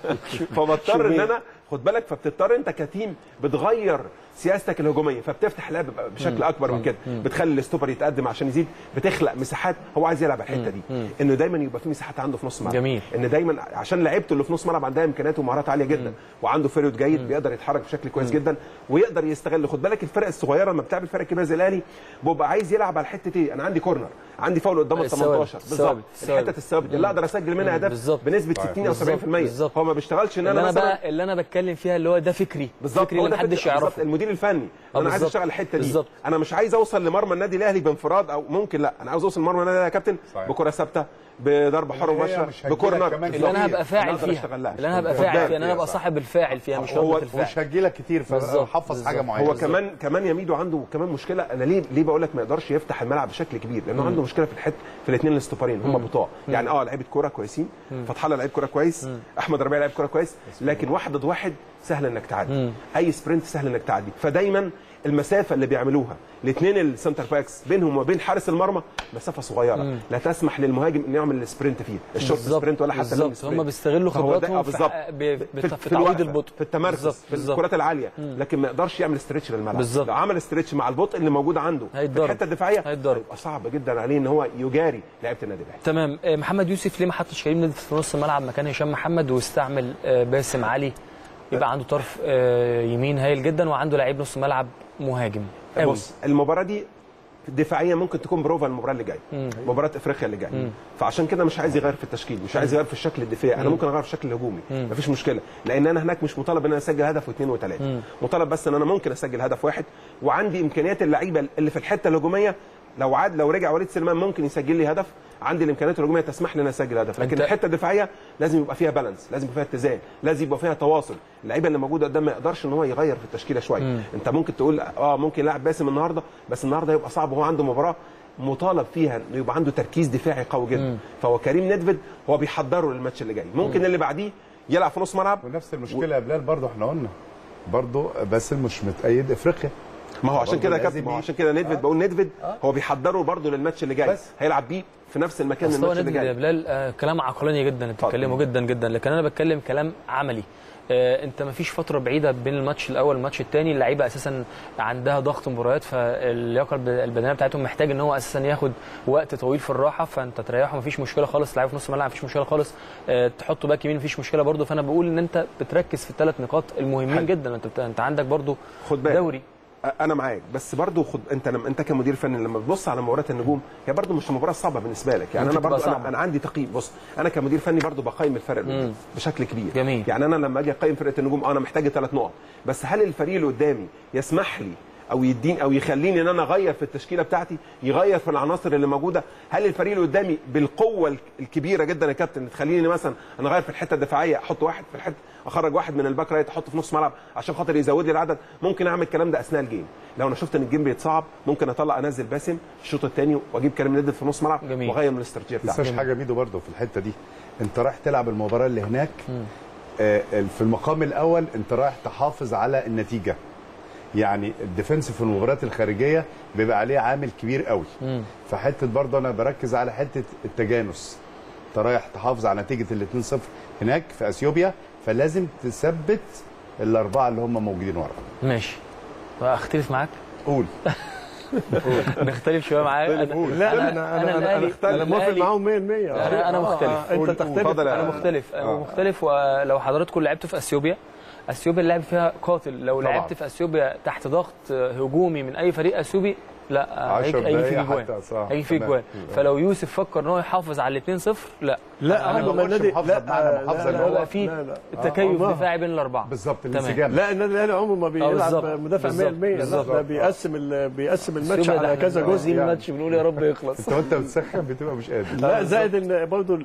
فبضطر ان انا، خد بالك، فبتضطر انت كتيم بتغير سياستك الهجوميه، فبتفتح اللعب بشكل اكبر من كده، بتخلي الستوبر يتقدم عشان يزيد، بتخلق مساحات. هو عايز يلعب على الحته دي، انه دايما يبقى في مساحات عنده في نص الملعب. جميل. ان دايما عشان لعيبته اللي في نص الملعب عندها امكانيات ومهارات عاليه جدا، وعنده فريود جيد، بيقدر يتحرك بشكل كويس جدا ويقدر يستغل. خد بالك الفرق الصغيره لما بتقابل فرق كبير زي الاهلي بيبقى عايز يلعب على الحته دي، انا عندي كورنر، عندي فاول قدام ال 18 بالظبط، الحته الثابت اللي اقدر اسجل منها اهداف بنسبه 60 او 70%. هو ما بيشتغلش ان انا بقى اللي انا بتكلم فيها اللي هو ده فكري، فكري اللي محدش يعرفه المدير الفني. انا عايز اشتغل الحته دي، انا مش عايز اوصل لمرمى النادي الاهلي بانفراد او ممكن، لا انا عاوز اوصل لمرمى النادي الاهلي يا كابتن بكره ثابته، بضرب حر مباشر، بكورنر، اللي انا هبقى فاعل فيها، اللي انا هبقى فاعل فيها، انا هبقى صاحب الفاعل فيها، مش هو مش هجيلك كتير فحفظ حاجه معينه. هو كمان يا ميدو عنده كمان مشكله، انا ليه بقول لك ما يقدرش يفتح الملعب بشكل كبير، لانه عنده مشكله في الحته في الاثنين الاستوبرين هم بطاع، يعني لعيبه كوره كويسين، فتح الله لعيب كوره كويس، احمد ربيع لعيب كوره كويس، لكن واحد ضد واحد سهل انك تعدي، اي سبرنت سهل انك تعدي. فدايما المسافه اللي بيعملوها الاثنين السنتر باكس بينهم وبين حارس المرمى مسافه صغيره، لا تسمح للمهاجم انه يعمل السبرنت فيها، الشورت سبرنت ولا حتى السبرنت. هم بيستغلوا خبراتهم في تعويض البطء، في التمركز، في الكرات العاليه، لكن ما يقدرش يعمل استريتش للملعب. بالزبط. لو عمل استريتش مع البطء اللي موجود عنده في الحته الدفاعيه هيبقى صعب جدا عليه ان هو يجاري لعيبه النادي الاهلي. تمام. محمد يوسف ليه ما حطش كريم نادي في نص الملعب مكان هشام محمد واستعمل باسم علي؟ يبقى عنده طرف يمين هايل جدا وعنده لعيب نص ملعب مهاجم. بص المباراه دي دفاعيا ممكن تكون بروفا المباراه اللي جايه، مباراه افريقيا اللي جايه، فعشان كده مش عايز يغير في التشكيل، مش عايز يغير في الشكل الدفاعي، انا ممكن اغير في الشكل الهجومي، مفيش مشكله، لان انا هناك مش مطالب ان انا اسجل هدف واثنين وثلاثه، مطالب بس ان انا ممكن اسجل هدف واحد، وعندي امكانيات اللعيبه اللي في الحته الهجوميه، لو رجع وليد سليمان ممكن يسجل لي هدف، عندي الامكانيات الهجوميه تسمح لي ان اسجل هدف، لكن الحته الدفاعيه لازم يبقى فيها بالانس، لازم يبقى فيها اتزان، لازم يبقى فيها تواصل. اللعيبه اللي موجوده قدام ما يقدرش ان هو يغير في التشكيله شويه. انت ممكن تقول ممكن لاعب باسم النهارده، بس النهارده هيبقى صعب، وهو عنده مباراه مطالب فيها انه يبقى عنده تركيز دفاعي قوي جدا. فهو كريم نيدفيد هو بيحضره للماتش اللي جاي، ممكن اللي بعديه يلعب في نص ملعب، ونفس المشكله يا بلال برضه احنا قلنا برضه باسم مش متأيد افريقيا، ما هو عشان كده كابتن، ما هو عشان كده نيدفيد بقول نيدفيد هو بيحضره برضه للماتش اللي جاي، هيلعب بيه في نفس المكان الماتش اللي جاي. يا بلال كلام عقلاني جدا بتتكلمه جدا جدا، لكن انا بتكلم كلام عملي. انت ما فيش فتره بعيده بين الماتش الاول والماتش الثاني، اللعيبه اساسا عندها ضغط مباريات، فاللياقه البدنيه بتاعتهم محتاج ان هو اساسا ياخد وقت طويل في الراحه، فانت تريحه ما فيش مشكله خالص، اللعيبه في نص الملعب ما فيش مشكله خالص، تحطه باك يمين ما فيش مشكله برضه. فانا بقول ان انت بتركز في الثلاث نقاط المهمين جدا، انت عندك برضه دوري. انا معاك، بس برضه انت كمدير فني لما بتبص على مباراه النجوم هي برضه مش مباراه صعبه بالنسبه لك، يعني انا برضه انا عندي تقييم. بص انا كمدير فني برضه بقيم الفرق بشكل كبير. جميل. يعني انا لما اجي اقيم فرقه النجوم انا محتاج 3 نقط، بس هل الفريق اللي قدامي يسمح لي او يديني او يخليني ان انا اغير في التشكيله بتاعتي، يغير في العناصر اللي موجوده؟ هل الفريق اللي قدامي بالقوه الكبيره جدا يا كابتن تخليني مثلا انا اغير في الحته الدفاعيه، احط واحد في الحته، اخرج واحد من الباك رايت احطه في نص ملعب عشان خاطر يزود لي العدد؟ ممكن اعمل الكلام ده اثناء الجيم، لو انا شفت ان الجيم بيتصعب ممكن اطلع انزل باسم الشوط الثاني واجيب كريم نيدفيد في نص ملعب واغير من الاستراتيجيه بتاعتي. مفيش حاجه بيدو برده في الحته دي، انت رايح تلعب المباراه اللي هناك في المقام الاول، انت رايح تحافظ على النتيجه، يعني الديفنس في المباريات الخارجيه بيبقى عليه عامل كبير قوي. فحته برضه انا بركز على حته التجانس، انت رايح تحافظ على نتيجه ال 2-0 هناك في اثيوبيا، فلازم تثبت الاربعه اللي هم موجودين ورا. ماشي، اختلف معاك. قول نختلف شويه معاك. لا انا موافق معاهم 100%. انا مختلف، انت تختلف، انا مختلف. ولو حضراتكم لعبتوا في اثيوبيا اللعب فيها قاتل، لو لعبت في اثيوبيا تحت ضغط هجومي من اي فريق اثيوبي لا هيجي فيك جوان. فلو يوسف فكر ان هو يحافظ على 2-0 لا انا ما النادي لا هو في تكيف دفاعي بين الاربعه بالظبط، الانسجام. لا النادي الاهلي عمره ما بيلعب مدافع 100%، لا بيقسم الماتش على كذا جزء، الماتش بنقول يا رب يخلص. انت بتسخن بتبقى مش قادر. لا زائد ان برضه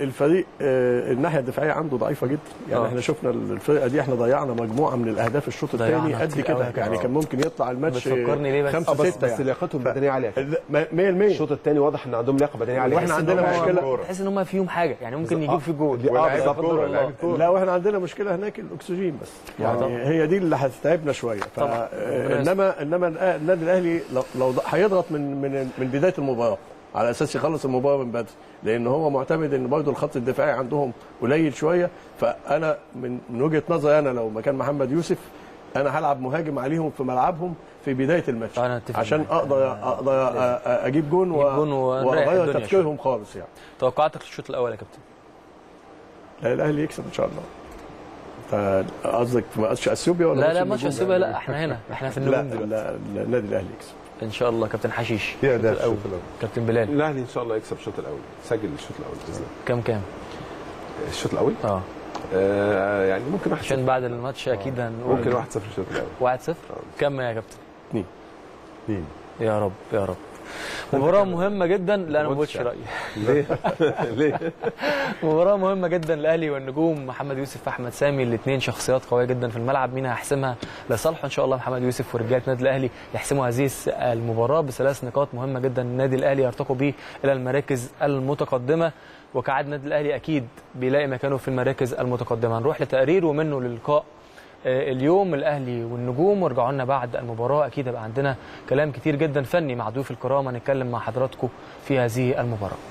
الفريق الناحيه الدفاعيه عنده ضعيفه جدا، يعني احنا شفنا الفرقه دي احنا ضيعنا مجموعه من الاهداف الشوط الثاني قد كده، يعني كان ممكن يطلع الماتش 5-6 لياقتهم بدنيه عاليه 100%. الشوط الثاني واضح ان عندهم لياقه بدنيه عاليه، واحنا عندنا مشكله، تحس ان هم فيهم حاجه، يعني ممكن يجيب في جول. لا واحنا عندنا مشكله هناك الاكسجين بس، يعني هي دي اللي هتتعبنا شويه. انما النادي الاهلي لو هيضغط من بدايه المباراه على اساس يخلص المباراه من بدري، لان هو معتمد ان برضه الخط الدفاعي عندهم قليل شويه. فانا من وجهه نظري انا لو مكان محمد يوسف انا هلعب مهاجم عليهم في ملعبهم في بدايه الماتش عشان اقدر اجيب جون واغير تفكيرهم خالص. يعني توقعاتك للشوط الاول يا كابتن؟ الاهلي يكسب ان شاء الله. قصدك ماتش اثيوبيا ولا لا؟ لا ماتش اثيوبيا لا، احنا هنا احنا في النجوم دلوقتي. لا النادي الاهلي يكسب ان شاء الله. كابتن حشيش الشوط الاول. كابتن بلال الاهلي ان شاء الله يكسب الشوط الاول، سجل الشوط الاول باذن الله. كام الشوط الاول؟ يعني ممكن عشان بعد الماتش اكيد هنقول ممكن 1-0 الشوط الاول. 1-0 كم يا كابتن؟ 2. يا رب يا رب. مباراة مهمة جدا. لا انا ما بقولش رأيي. ليه؟ مباراة مهمة جدا للأهلي والنجوم محمد يوسف وأحمد سامي، الاثنين شخصيات قوية جدا في الملعب. مين هيحسمها لصالحه؟ ان شاء الله محمد يوسف ورجالة نادي الأهلي يحسموا هذه المباراة بثلاث نقاط مهمة جدا النادي الأهلي يرتقوا به الى المراكز المتقدمة، وكعاد النادي الأهلي اكيد بيلاقي مكانه في المراكز المتقدمة. هنروح لتقرير ومنه للقاء اليوم الأهلي والنجوم، وارجعوا لنا بعد المباراة أكيد هيبقى عندنا كلام كتير جدا فني مع ضيوف الكرامة نتكلم مع حضراتكم في هذه المباراة.